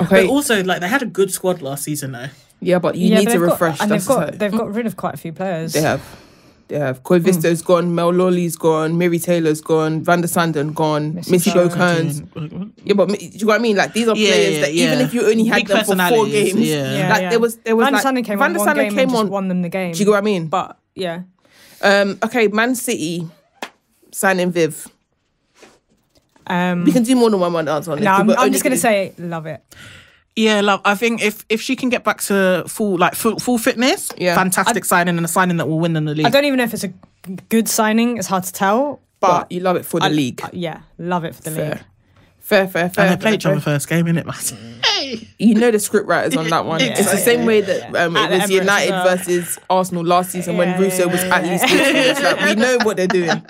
Okay. But also, like, they had a good squad last season, though. Yeah, but you need to refresh. And they've got rid of quite a few players. They have. Yeah, Koivisto's gone, Mel Lawley's gone, Mary Taylor's gone, Van der Sanden gone, Missy Jo Kearns. Yeah, but do you know what I mean? Like, these are players that even if you only had them for 4 games, Van der Sanden came on, won them the game. Do you know what I mean? But yeah, okay, Man City signing Viv. We can do more than one answer on this. No, I'm just gonna say love it. Yeah, love. I think if she can get back to full fitness, fantastic signing, and a signing that will win in the league. I don't even know if it's a good signing. It's hard to tell. But you love it for the league. Yeah, love it for the league. Fair. And they played the first game, innit, man? Hey! You know the script writers on that one. Yeah, it's the same way that it was United versus Arsenal last season when Russo was at least good. Like, we know what they're doing.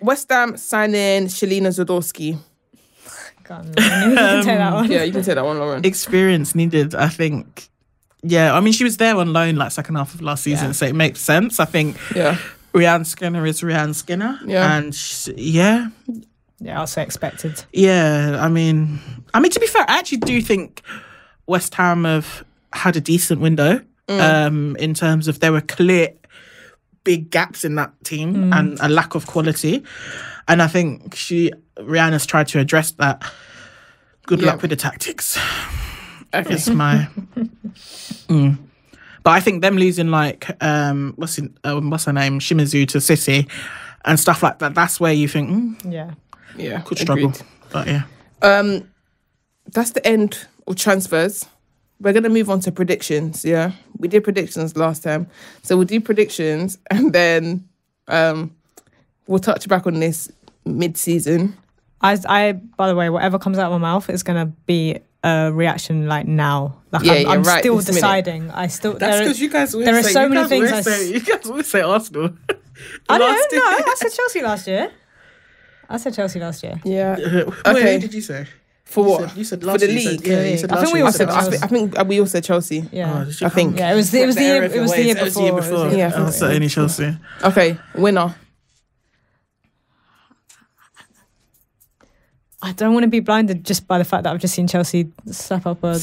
West Ham signing Shalina Zadorski. You can take that one. Yeah, you can take that one, Lauren. Experience needed, I think. Yeah, I mean, she was there on loan like second half of last season, so it makes sense. I think Rhian Skinner is Rhian Skinner. Yeah. And yeah, I'll say expected. Yeah, I mean, to be fair, I actually do think West Ham have had a decent window in terms of there were clear big gaps in that team and a lack of quality. And I think Rihanna's tried to address that. Good luck with the tactics. Okay. It's my... But I think them losing, like, what's her name? Shimizu to City and stuff like that, that's where you think, yeah, could struggle. Agreed. But yeah. That's the end of transfers. We're going to move on to predictions, yeah? We did predictions last time. So we'll do predictions and then... we'll touch back on this mid-season. I by the way, whatever comes out of my mouth is gonna be a reaction like now. Like I'm right, still deciding. Minute. I still. That's because you guys. There are say, so many things. You guys always say Arsenal. I don't know. I said Chelsea last year. I said Chelsea last year. Yeah. Okay. Who did you say? For what? You said last for the year, league. I think we all said Chelsea. Yeah. Oh, I think. Yeah. It was the year before. Yeah. I said only Chelsea. Okay. Winner. I don't want to be blinded just by the fact that I've just seen Chelsea slap up a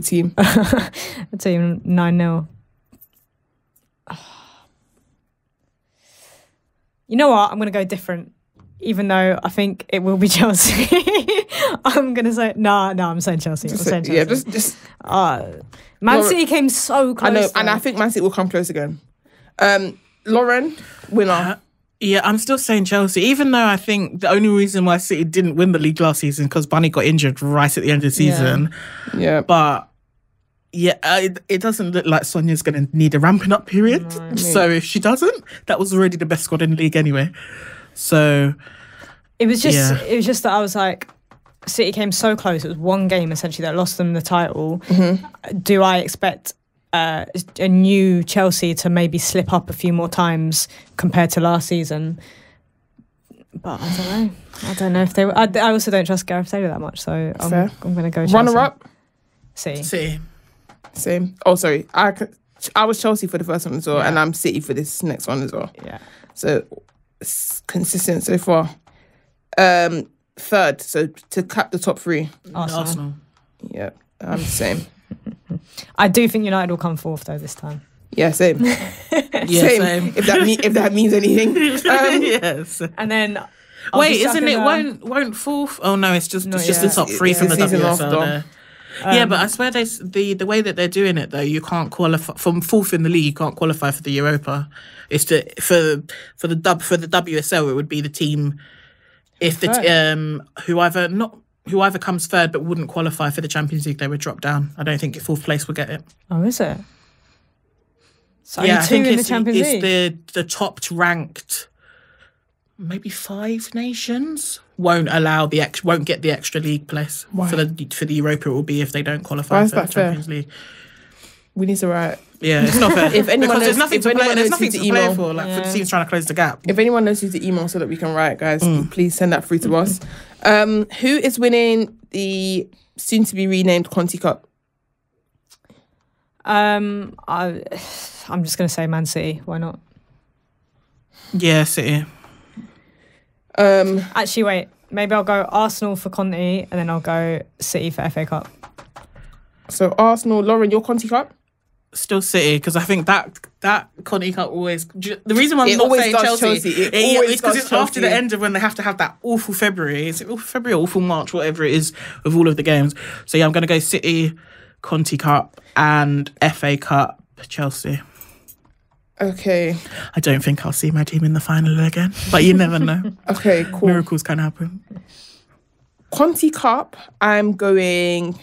team. I'd say 9-0. You know what? I'm going to go different, even though I think it will be Chelsea. I'm going to say... No, I'm saying Chelsea. I'm saying Chelsea. Yeah, just... Man City came so close. I know, and I think Man City will come close again. Lauren, winner. Yeah, I'm still saying Chelsea, even though I think the only reason why City didn't win the league last season because Bunny got injured right at the end of the season. Yeah. But, yeah, it doesn't look like Sonia's going to need a ramping up period. No, so if she doesn't, that was already the best squad in the league anyway. So... It was just that I was like, City came so close. It was one game, essentially, that lost them the title. Mm-hmm. Do I expect... a new Chelsea to maybe slip up a few more times compared to last season, but I don't know. If they were. I also don't trust Gareth Taylor that much, so I'm going to go Chelsea. Runner up, City. Same. Oh, sorry. I was Chelsea for the first one as well, and I'm City for this next one as well. Yeah. So it's consistent so far. Third. So to cap the top three, Arsenal. Yeah, I'm the same. I do think United will come fourth though this time. Yeah, same. Same. If that means anything. Yes. And then won't fourth? Oh no, it's just the top three from the WSL. Yeah, but I swear the way that they're doing it though, you can't qualify from fourth in the league. You can't qualify for the Europa. For the WSL. It would be the team whoever comes third but wouldn't qualify for the Champions League, they would drop down. I don't think fourth place will get it. Oh, is it? So yeah, I think it's the top ranked, maybe five nations won't get the extra league place. Why? for the Europa. It will be if they don't qualify for the Champions League. We need to write. Yeah, it's not fair. There's nothing to play for. Like for the teams trying to close the gap. If anyone knows who to email so that we can write, guys, please send that through to us. Who is winning the soon to be renamed Conti Cup? I'm just gonna say Man City. Why not? Yeah, City. Actually, wait. Maybe I'll go Arsenal for Conti, and then I'll go City for FA Cup. So Arsenal, Lauren, your Conti Cup. Still City, because I think that Conti Cup always... The reason why I'm not saying Chelsea is because it's after the end of when they have to have that awful February. Is it awful February or awful March, whatever it is, of all of the games? So yeah, I'm going to go City, Conti Cup and FA Cup, Chelsea. Okay. I don't think I'll see my team in the final again, but you never know. Okay, cool. Miracles can happen. Conti Cup, I'm going...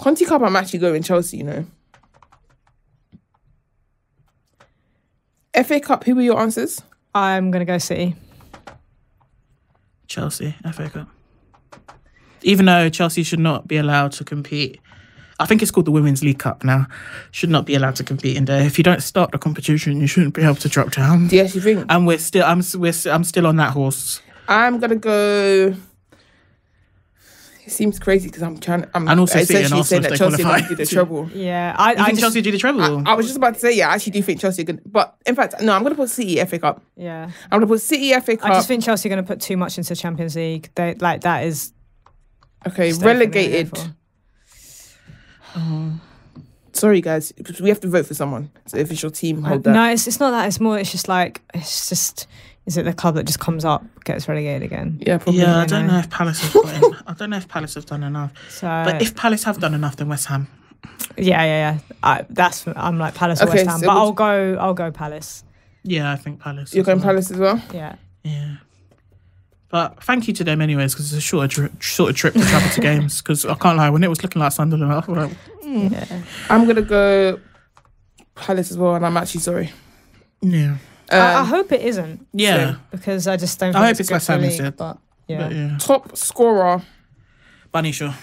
Conti Cup, I'm actually going Chelsea, you know. FA Cup, who were your answers? I'm going to go City. Chelsea, FA Cup. Even though Chelsea should not be allowed to compete. I think it's called the Women's League Cup now. Should not be allowed to compete in there. If you don't start the competition, you shouldn't be able to drop down. Yes, you think? And I'm still on that horse. I'm going to go... It seems crazy because I'm essentially saying that Chelsea might do the treble. Yeah, I think Chelsea do the treble. I was just about to say, yeah, I actually do think Chelsea are going to... But in fact, no, I'm going to put City FA Cup. Yeah. I'm going to put City FA Cup. I just think Chelsea are going to put too much into Champions League. That is... Okay, relegated. Sorry, guys. We have to vote for someone. So if it's your team, hold that. No, it's not that. It's more, it's just like... It's just... Is it the club that just comes up, gets relegated again? Yeah, probably. Yeah, I don't know if Palace have done. I don't know if Palace have done enough. So, but if Palace have done enough, then West Ham. Yeah. I'm like Palace or West Ham, so but I'll go Palace. Yeah, I think Palace. You're going Palace as well. Yeah. Yeah. But thank you to them anyways, because it's a shorter trip to travel to games. Because I can't lie, when it was looking like Sunderland, I was like, I'm gonna go Palace as well, and I'm actually sorry. Yeah. I hope it isn't. Yeah. So, because I just don't think I hope it's less league, but, yeah. But yeah. Top scorer. Banisha.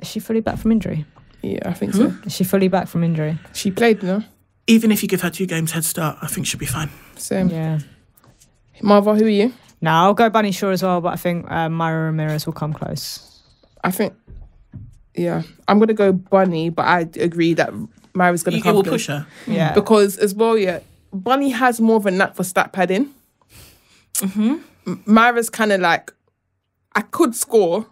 Is she fully back from injury? Yeah, I think so. Is she fully back from injury? She played, no? Even if you give her 2 games head start, I think she'll be fine. Same. Yeah. Marva, who are you? No, I'll go Bunny Shaw as well, but I think Myra Ramirez will come close. I think, yeah. I'm going to go Bunny, but I agree that Myra's going to come close. You will push her. Yeah. Because as well, yeah, Bunny has more of a knack for stat padding. Myra's kind of like, I could score.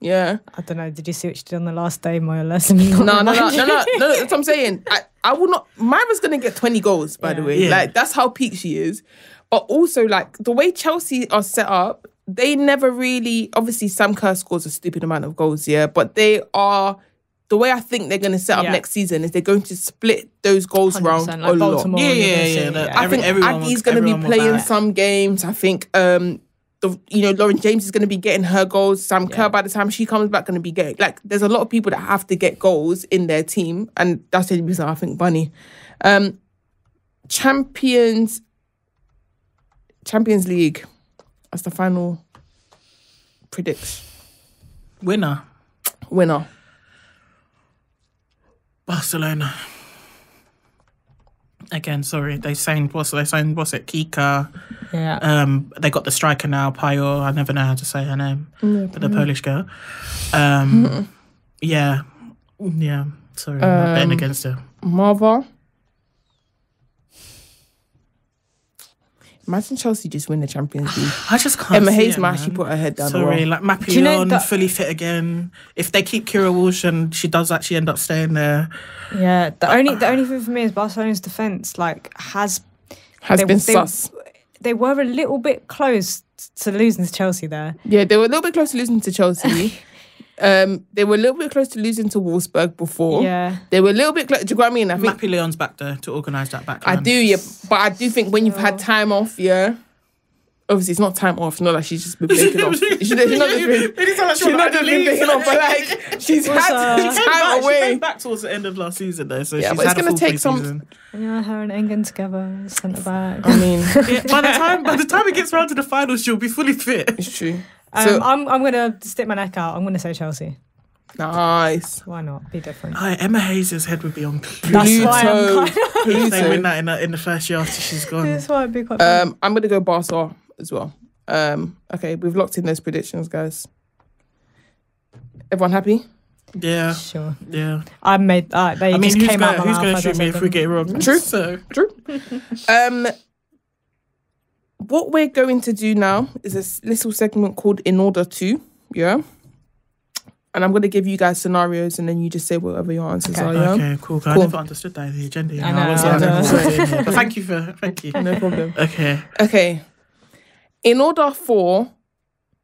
Yeah. I don't know. Did you see what she did on the last day, more or less? No. That's what I'm saying. I will not. Myra's going to get 20 goals, by the way. Yeah. Like, that's how peak she is. But also, like, the way Chelsea are set up, they never really... Obviously, Sam Kerr scores a stupid amount of goals, yeah? But they are... The way I think they're going to set up next season is they're going to split those goals around like a Baltimore lot. Yeah. I think Aggie's going to be playing some games. I think... you know, Lauren James is going to be getting her goals. Sam Kerr, by the time she comes back, going to be getting... Like, there's a lot of people that have to get goals in their team. And that's the reason I think Bunny. Champions League as the final prediction. Winner. Barcelona. Again, sorry, they signed Kika. Yeah. They got the striker now, Pajor. I never know how to say her name, but the Polish girl. Yeah. Sorry, I'm betting against her. Marva. Imagine Chelsea just win the Champions League. I just can't. Emma Hayes might actually put her head down. Sorry, like Mappy, you know, fully fit again. If they keep Kira Walsh and she does actually end up staying there. Yeah, the only thing for me is Barcelona's defence. Like has been sus. They were a little bit close to losing to Chelsea there. Yeah, they were a little bit close to losing to Chelsea. They were a little bit close to losing to Wolfsburg before. Yeah. They were a little bit close. Do you know what I mean? I think Mappy Leon's back there to organise that back line. I do, yeah. But I do think when you've had time off, yeah. Obviously, it's not time off. Not like she's just been taking off. She's not just been taking off. But like, she's had time away. She came back towards the end of last season, though. So yeah, but it's going to take some... Yeah, her and Engen together, centre back. I mean... Yeah, by the time it gets round to the finals, she'll be fully fit. It's true. So, I'm going to stick my neck out. I'm going to say Chelsea. Nice. Why not? Be different. Emma Hayes' head would be on Pluto. That's why I'm Pluto. They win that in the first year after she's gone. That's why I'd be quite fun. I'm going to go Barca as well. Okay, we've locked in those predictions, guys. Everyone happy? Yeah. Sure. Yeah. Who's going to shoot me if we get it wrong? True. So. True. What we're going to do now is this little segment called In Order To, yeah? And I'm going to give you guys scenarios and then you just say whatever your answers are, yeah? Okay, cool. I never understood that in the agenda. I know. But thank you. No problem. Okay. In order for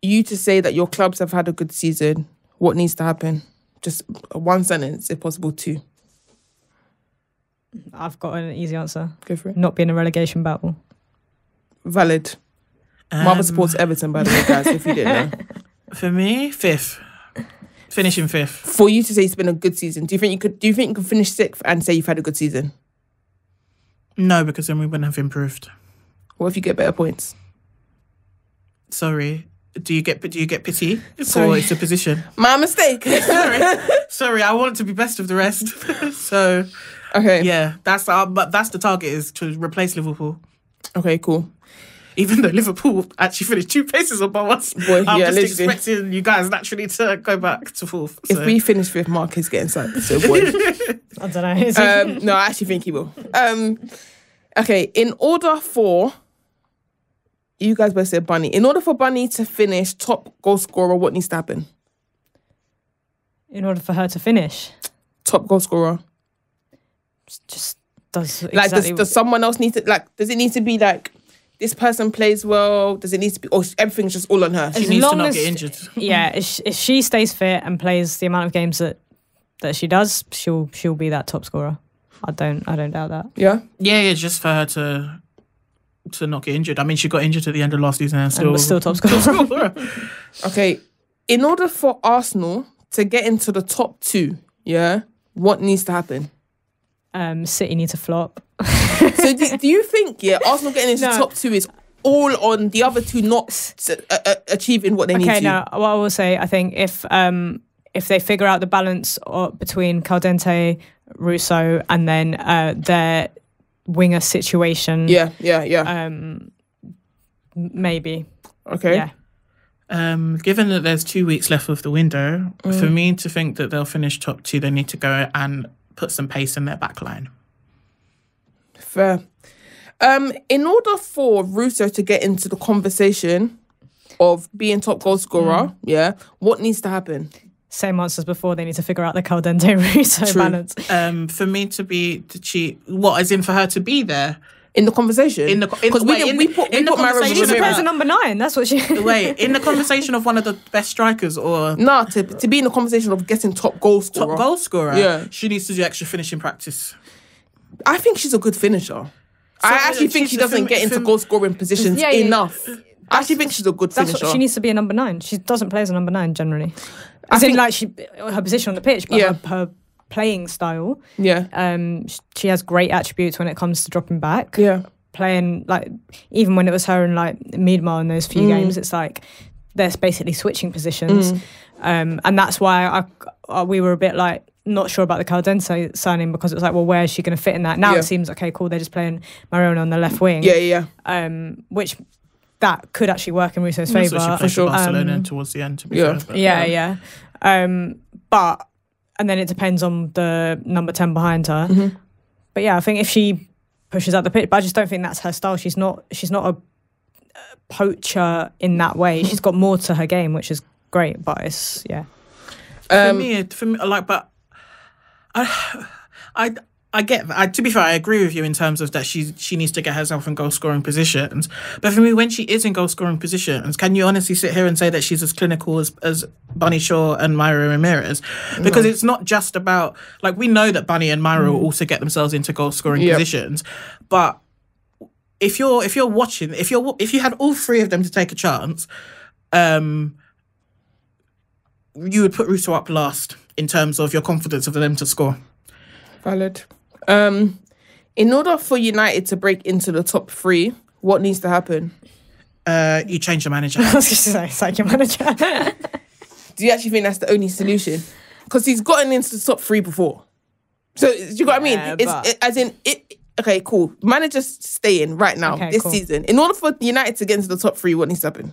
you to say that your clubs have had a good season, what needs to happen? Just one sentence, if possible, 2. I've got an easy answer. Go for it. Not be in a relegation battle. Valid. Marvel supports Everton, by the way, guys, if you didn't know. For me, 5th. Finishing 5th. For you to say it's been a good season, do you think you could finish 6th and say you've had a good season? No, because then we wouldn't have improved. What if you get better points? Sorry. Do you get pity? Sorry. Or it's a position? My mistake. Sorry, I want to be best of the rest. So okay. Yeah, that's the target, is to replace Liverpool. Okay, cool. Even though Liverpool actually finished 2 places above us, I'm just expecting you guys naturally to go back to 4th. So. If we finish 5th, Mark is getting sacked. So boy. I don't know. No, I actually think he will. Okay, in order for... You guys both said Bunny. In order for Bunny to finish top goal scorer, what needs to happen? In order for her to finish? Top goal scorer. Just... does someone else need to, like, does it need to be like this person plays well? Does it need to be, or everything's just all on her? She needs to not get injured. Yeah, if she stays fit and plays the amount of games that she does, she'll be that top scorer. I don't doubt that. Yeah. Yeah, just for her to not get injured. I mean, she got injured at the end of last season and still top scorer. Okay. In order for Arsenal to get into the top 2, yeah, What needs to happen? City need to flop. So do you think, yeah, Arsenal getting into top two is all on the other two not achieving what they need to? Okay, now, what I will say, I think if they figure out the balance between Caldente, Russo, and then their winger situation. Yeah. Maybe. Okay. Yeah. Given that there's 2 weeks left of the window, for me to think that they'll finish top two, they need to go and put some pace in their back line. Fair. In order for Russo to get into the conversation of being top goal scorer, yeah, what needs to happen? Same answers before, they need to figure out the Caldente Russo balance. For me to be, for her to be there? In the conversation, because we put Mara as a number 9. That's what she. In the conversation of one of the best strikers, or to be in the conversation of getting top goal scorer. Top goal scorer. Yeah, she needs to do extra finishing practice. I think she's a good finisher. So I actually think she doesn't get into goal scoring positions enough. I actually think she's a good finisher. She needs to be a number 9. She doesn't play as a number 9 generally. I think like her position on the pitch, but her playing style, she has great attributes when it comes to dropping back, playing, like, even when it was her and like Miedemar in those few games, it's like they're basically switching positions, and that's why we were a bit like not sure about the Caldente signing, because it was like, well, where is she going to fit in that now? It seems okay, cool, they're just playing Mariona on the left wing, which that could actually work in Russo's favour for sure. Barcelona towards the end, to be fair, but and then it depends on the number 10 behind her. But yeah, I think if she pushes out the pitch, but I just don't think that's her style. She's not a poacher in that way. She's got more to her game, which is great, but it's, yeah. For me, like, but I get that. To be fair, I agree with you in terms of that she needs to get herself in goal-scoring positions. But for me, when she is in goal-scoring positions, can you honestly sit here and say that she's as clinical as Bunny Shaw and Mayra Ramirez? Because it's not just about... Like, we know that Bunny and Mayra will also get themselves into goal-scoring positions. But if you had all three of them to take a chance, you would put Russo up last in terms of your confidence of them to score. Valid. In order for United to break into the top 3, what needs to happen? You change the manager. I was just saying, sack your manager. Do you actually think that's the only solution? Because he's gotten into the top 3 before. So, do you know what I mean? Okay, cool. Manager's staying right now, okay, this season. In order for United to get into the top 3, what needs to happen?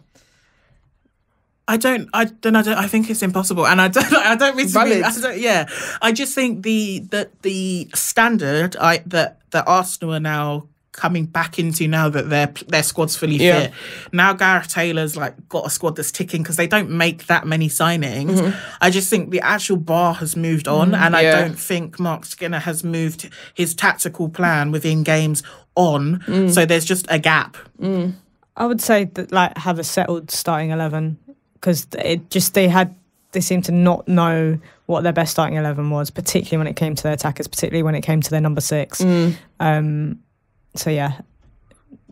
I think it's impossible, and I don't mean to be, yeah, I just think the standard that Arsenal are now coming back into, now that their squad's fully fit. Now Gareth Taylor's like got a squad that's ticking, because they don't make that many signings. I just think the actual bar has moved on, and I don't think Mark Skinner has moved his tactical plan within games on. So there's just a gap. I would say that, like, have a settled starting 11. Because they seemed to not know what their best starting 11 was, particularly when it came to their attackers, particularly when it came to their number 6. So yeah,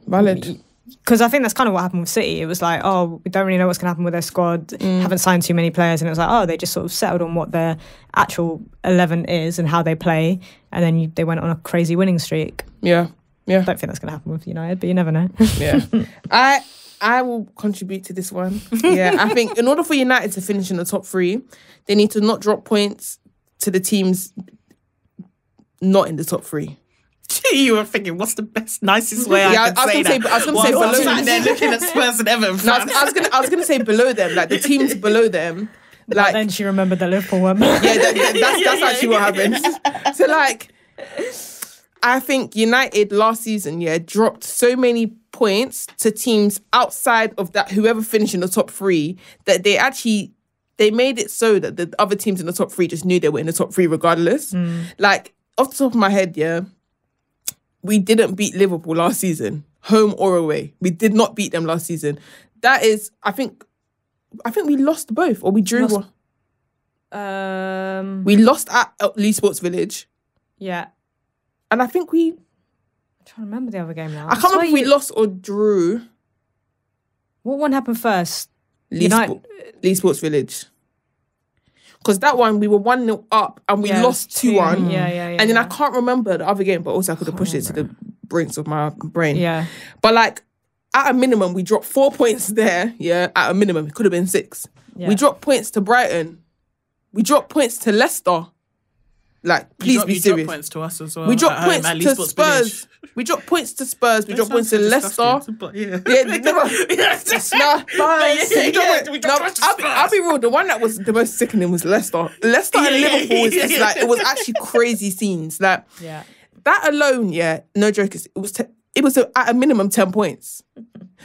valid. Because I think that's kind of what happened with City. It was like, oh, we don't really know what's going to happen with their squad. Haven't signed too many players, and it was like, oh, they just sort of settled on what their actual 11 is and how they play, and then they went on a crazy winning streak. Yeah. I don't think that's going to happen with United, but you never know. I will contribute to this one. Yeah, I think in order for United to finish in the top 3, they need to not drop points to the teams not in the top 3. You were thinking, what's the best, nicest way I could say that? I was going to say below them. They're looking at Spurs and Everton. No, I was going to say below them, like the teams below them. Like, but then she remembered the Liverpool one. That's actually what happened. So, like, I think United last season, dropped so many points to teams outside of that, whoever finished in the top 3, that they made it so that the other teams in the top 3 just knew they were in the top 3 regardless. Like, off the top of my head, we didn't beat Liverpool last season, home or away. We did not beat them last season. That is, I think we lost both, or we drew one. We lost at Lee Sports Village. Yeah, and I think we. I'm trying to remember the other game now. I can't remember if we lost or drew. What one happened first? Lee Sports Village. Because that one, we were 1-0 up and we lost 2-1. And then I can't remember the other game, but also I could have pushed it to the brinks of my brain. Yeah. But like, at a minimum, we dropped 4 points there. Yeah, at a minimum. It could have been 6. Yeah. We dropped points to Brighton. We dropped points to Leicester. Like, please be serious. We dropped points to us as well. We dropped points to Spurs. We dropped points to Spurs. We dropped points to Leicester. Yeah, I'll be real. The one that was the most sickening was Leicester. Leicester and Liverpool was just like, it was actually crazy scenes. Like, that alone, no joke. It was at a minimum 10 points.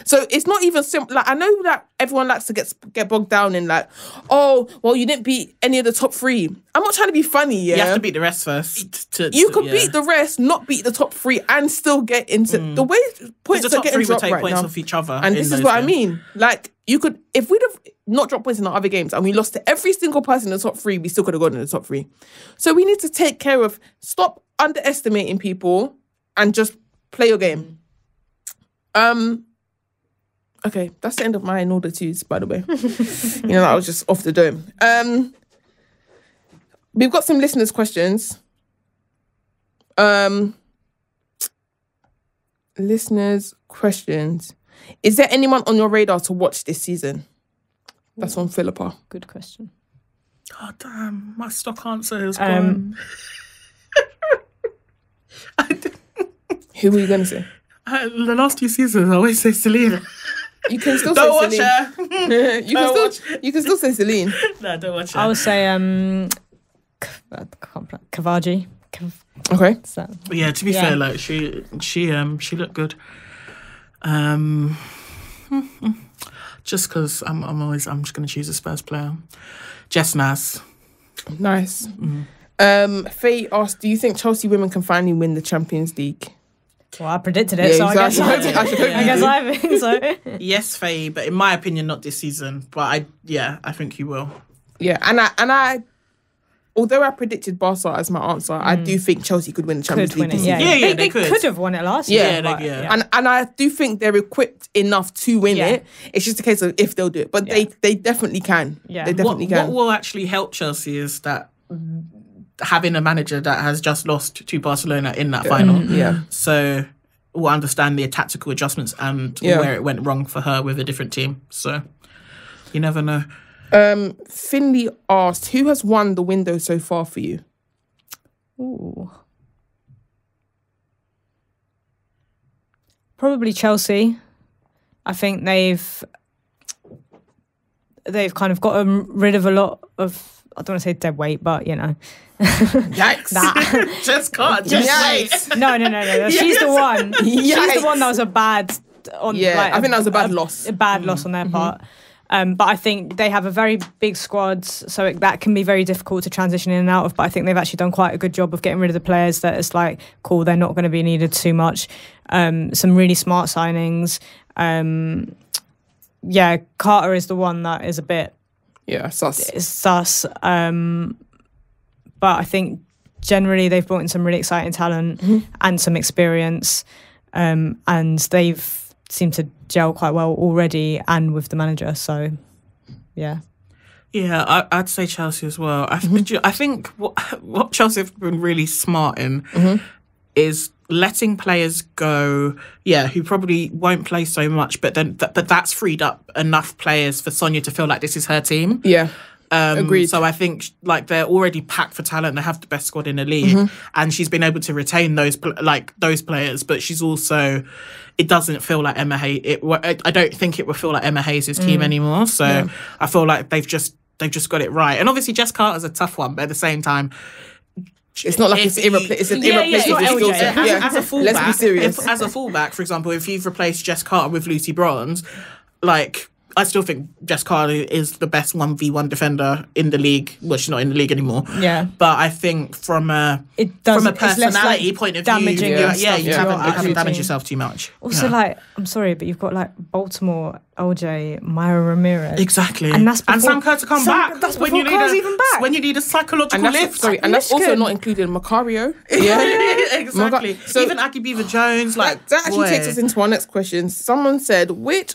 So it's not even simple. Like, I know that everyone likes to get bogged down in like, oh, well, you didn't beat any of the top 3. I'm not trying to be funny, yeah? You have to beat the rest first. You could beat the rest, not beat the top 3 and still get into... The way points are getting dropped right now. The top 3 will take points off each other. And this is what I mean. Like, you could... If we'd have not dropped points in our other games and we lost to every single person in the top 3, we still could have gotten in the top 3. So we need to take care of... Stop underestimating people and just play your game. Okay, that's the end of my in order twos, by the way. You know, I was just off the dome. We've got some listeners' questions. Listeners' questions. Is there anyone on your radar to watch this season? That's on Philippa. Good question. Oh, damn. My stock answer is gone. Who were you going to say? The last few seasons, I always say Selena. You can still don't say Celine. Don't watch her. You can still say Celine. No, don't watch her. I would say Kavaji. Okay. So, yeah, to be fair, like she looked good. Just because I'm just gonna choose a Spurs player. Jess Naz. Nice. Faye asked, do you think Chelsea women can finally win the Champions League? Well, I predicted it, so exactly. I think so. Yes, Faye, but in my opinion, not this season. But I think you will. Yeah, and I, although I predicted Barca as my answer, I do think Chelsea could win the Champions League this season. Yeah, they could have won it last year. Yeah. And I do think they're equipped enough to win it. It's just a case of if they'll do it, but they definitely can. Yeah, they definitely can. What will actually help Chelsea is that. Having a manager that has just lost to Barcelona in that final. Yeah. So we'll understand the tactical adjustments and where it went wrong for her with a different team. So you never know. Finley asked, who has won the window so far for you? Ooh. Probably Chelsea. I think they've kind of gotten rid of a lot of, I don't want to say dead weight, but you know. Yikes. That. Just can't. Just wait. No. She's the one. She's the one that was a bad... I think that was a bad loss. A bad loss on their part. But I think they have a very big squad, so that can be very difficult to transition in and out of. But I think they've actually done quite a good job of getting rid of the players that it's like, cool, they're not going to be needed too much. Some really smart signings. Carter is the one that is a bit... Yeah, sus. It's sus. But I think generally they've brought in some really exciting talent and some experience. And they've seemed to gel quite well already and with the manager. So, yeah. Yeah, I'd say Chelsea as well. I think what Chelsea have been really smart in is... letting players go, who probably won't play so much, but then that's freed up enough players for Sonia to feel like this is her team. Yeah, agreed. So I think like they're already packed for talent. They have the best squad in the league, and she's been able to retain those players. But she's also, it doesn't feel like Emma Hayes. I don't think it will feel like Emma Hayes' team anymore. So I feel like they've just got it right. And obviously, Jess Carter's a tough one, but at the same time. It's not like it's irreplaceable. As a fullback, let's be serious. As a fullback, for example, if you've replaced Jess Carter with Lucy Bronze, like I still think Jess Carter is the best 1v1 defender in the league. Well, she's not in the league anymore. Yeah, but I think from a personality point of view, you haven't damaged yourself too much. Also, like I'm sorry, but you've got like Baltimore, LJ, Myra Ramirez, exactly, and that's before, and Sam Kerr to come back. That's when you need Kerr's even back. When you need a psychological lift. Sorry, and that's also not including Macario. Yeah, exactly. So even Aki Beaver Jones, like that actually takes us into our next question. Someone said, which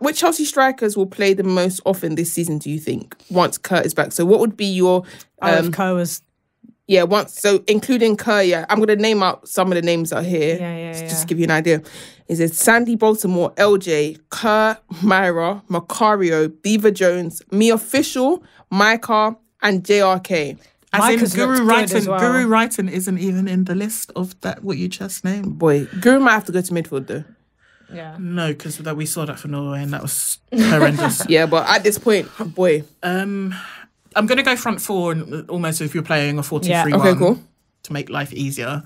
Which Chelsea strikers will play the most often this season, do you think, once Kerr is back? So what would be your... I love Kerr was... Yeah, once, so including Kerr, yeah. I'm going to name out some of the names out here. Just to give you an idea. Is it Sandy Baltimore, LJ, Kerr, Myra, Macario, Beaver Jones, Me Official, Micah, and JRK. As in Guru Wrighton. Well. Guru Wrighton isn't even in the list of that, what you just named. Boy, Guru might have to go to midfield though. Yeah. No, because we saw that for Norway and that was horrendous. Yeah, but at this point, boy. I'm going to go front four, and almost if you're playing a 4-2-3-1 to make life easier.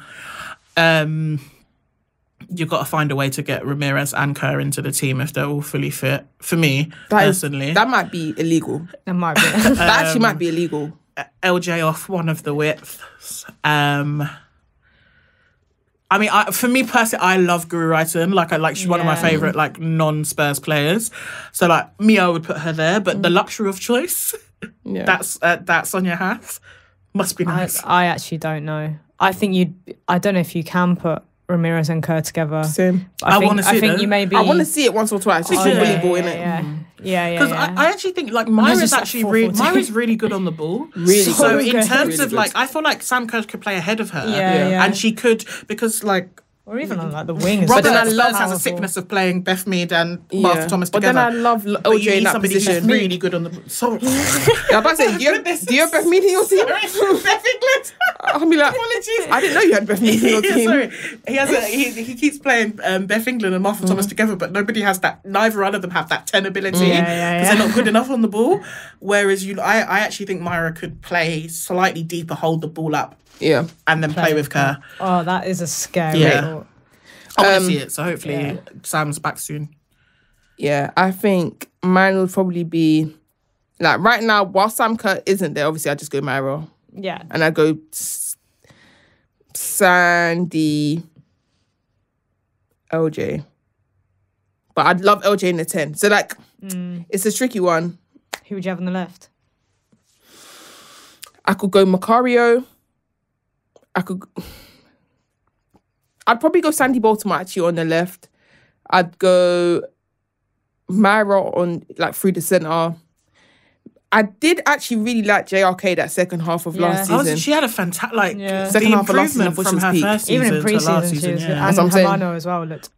You've got to find a way to get Ramirez and Kerr into the team if they're all fully fit. For me, personally. That might be illegal. That might be. That actually might be illegal. LJ off one of the widths. I mean, for me personally, I love Guru Wrighton. She's one of my favourite non-Spurs players. So me, I would put her there. But the luxury of choice, that's on your hands. Must be nice. I actually don't know. I don't know if you can put Ramirez and Kerr together. Same. I want to see it. I want to see it once or twice. It's really ball, isn't it? Yeah. Because I actually think Myra's actually Myra's really good on the ball. Really, so good. In terms of I feel like Sam Kerr could play ahead of her. Yeah. And she could or even on the wings. Robert has a sickness of playing Beth Mead and Martha Thomas together. But then I love OJ in that position. Really good on the ball. So I was about to say, do you have Beth Mead in your team? Beth England. Apologies. I didn't know you had Beth England in your team. Sorry. He keeps playing Beth England and Martha Thomas together, but nobody has that. Neither one of them have that 10 ability because they're not good enough on the ball. Whereas I actually think Myra could play slightly deeper, hold the ball up, and then play with Kerr. Oh, that is a scary. Yeah. I want to see it. So hopefully Sam's back soon. Yeah, I think mine would probably be right now. While Sam Kerr isn't there, obviously I just go Myra. Yeah, and I go Sandy, LJ, but I'd love LJ in the 10. So it's a tricky one. Who would you have on the left? I could go Macario. I'd probably go Sandy Baltimore actually on the left. I'd go Myra on through the centre. I did actually really like JRK that second half of last season. She had a fantastic second half of last season, from her first season. Even in pre-season, she was good. And Hermano as well looked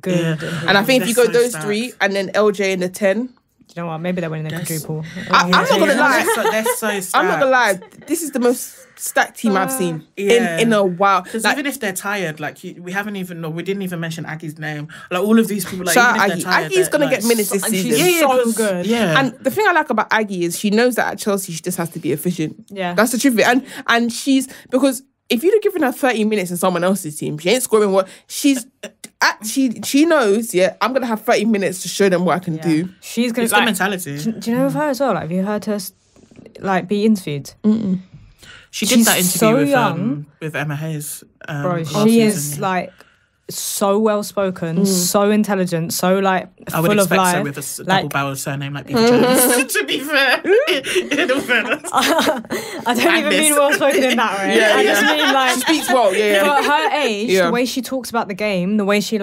good. Yeah. And I think if you go those three and then LJ in the 10... You know what? Maybe they're winning the quadruple. I'm not gonna lie. I'm not gonna lie. This is the most stacked team I've seen in a while. Because even if they're tired, we didn't even mention Aggie's name. All of these people, even if they're tired, Aggie's gonna get minutes this season. She's so good. Yeah. And the thing I like about Aggie is she knows that at Chelsea she just has to be efficient. Yeah. That's the truth of it. And she's because if you'd have given her 30 minutes in someone else's team, she ain't scoring what she's. She knows, I'm going to have 30 minutes to show them what I can do. She's going to... It's the mentality. Do you know of her as well? Have you heard her, be interviewed? Mm-mm. She's that interview so with Emma Hayes. Bro, she is, so well-spoken, so intelligent, so, full of life. I would expect so with a double-barreled surname like Beaver Jones, to be fair. In all fairness. I don't even mean well-spoken in that way. I just mean, she speaks well, But her age, the way she talks about the game, the way she,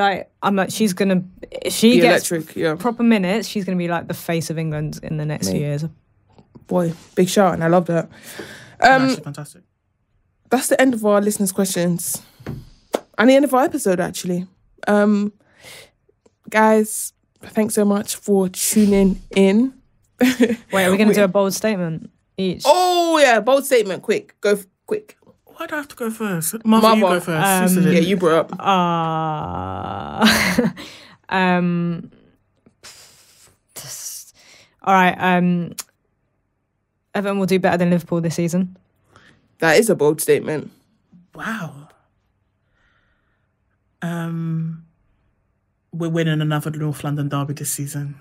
she's going to... If she gets electric, proper minutes, she's going to be, the face of England in the next few years. Boy, big shout, and I love that. She's fantastic. That's the end of our listeners' questions. And the end of our episode, actually. Guys, thanks so much for tuning in. Wait, are we going to do a bold statement each? Oh, yeah, bold statement. Quick. Go quick. Why do I have to go first? Martha, you go first. Yeah, you brought up. All right. Everton will do better than Liverpool this season. That is a bold statement. Wow. We're winning another North London derby this season.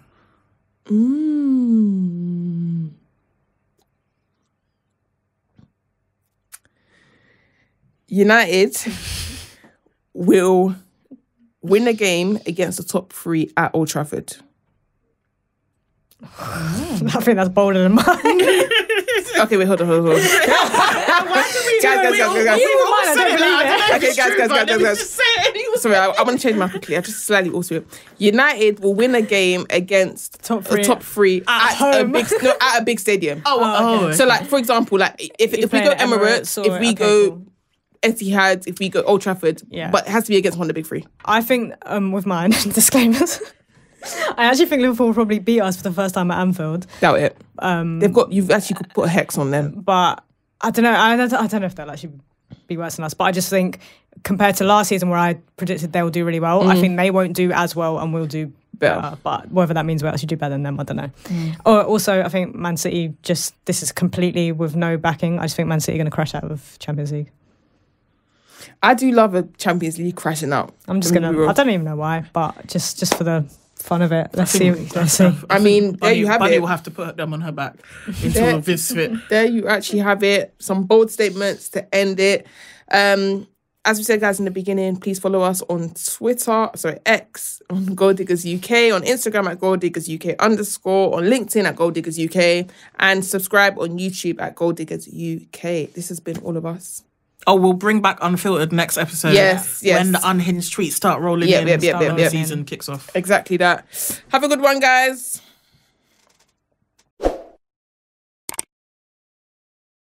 United will win a game against the top three at Old Trafford. I think that's bolder than mine. Okay, wait, hold on. Guys, guys, guys, guys. Okay, guys, guys, guys, guys. Sorry, I want to change my quickly. I just slightly also. United will win a game against top three at a big stadium. Okay. So like for example, like if we go Emirates, if we go Etihad, if we go Old Trafford, but it has to be against one of the big three. I think with mine disclaimers. I actually think Liverpool will probably beat us for the first time at Anfield. Doubt it. You've actually put a hex on them. But I don't know. I don't know if they'll actually be worse than us. But I just think compared to last season where I predicted they'll do really well, I think they won't do as well and we'll do better. But whether that means we'll actually do better than them, I don't know. Also, I think Man City this is completely with no backing. I just think Man City are going to crash out of Champions League. I do love a Champions League crashing out. I'm just going to... I don't even know why, but just for the... fun of it. Let's see. I mean, there you have it. Bunny will have to put them on her back into a vis fit. There you actually have it. Some bold statements to end it. As we said, guys, in the beginning, please follow us on Twitter, sorry, X, on Gold Diggers UK, on Instagram at Gold Diggers UK _, on LinkedIn at Gold Diggers UK, and subscribe on YouTube at Gold Diggers UK. This has been all of us. Oh, we'll bring back Unfiltered next episode. Yes. When the unhinged tweets start rolling in, the season kicks off. Exactly that. Have a good one, guys.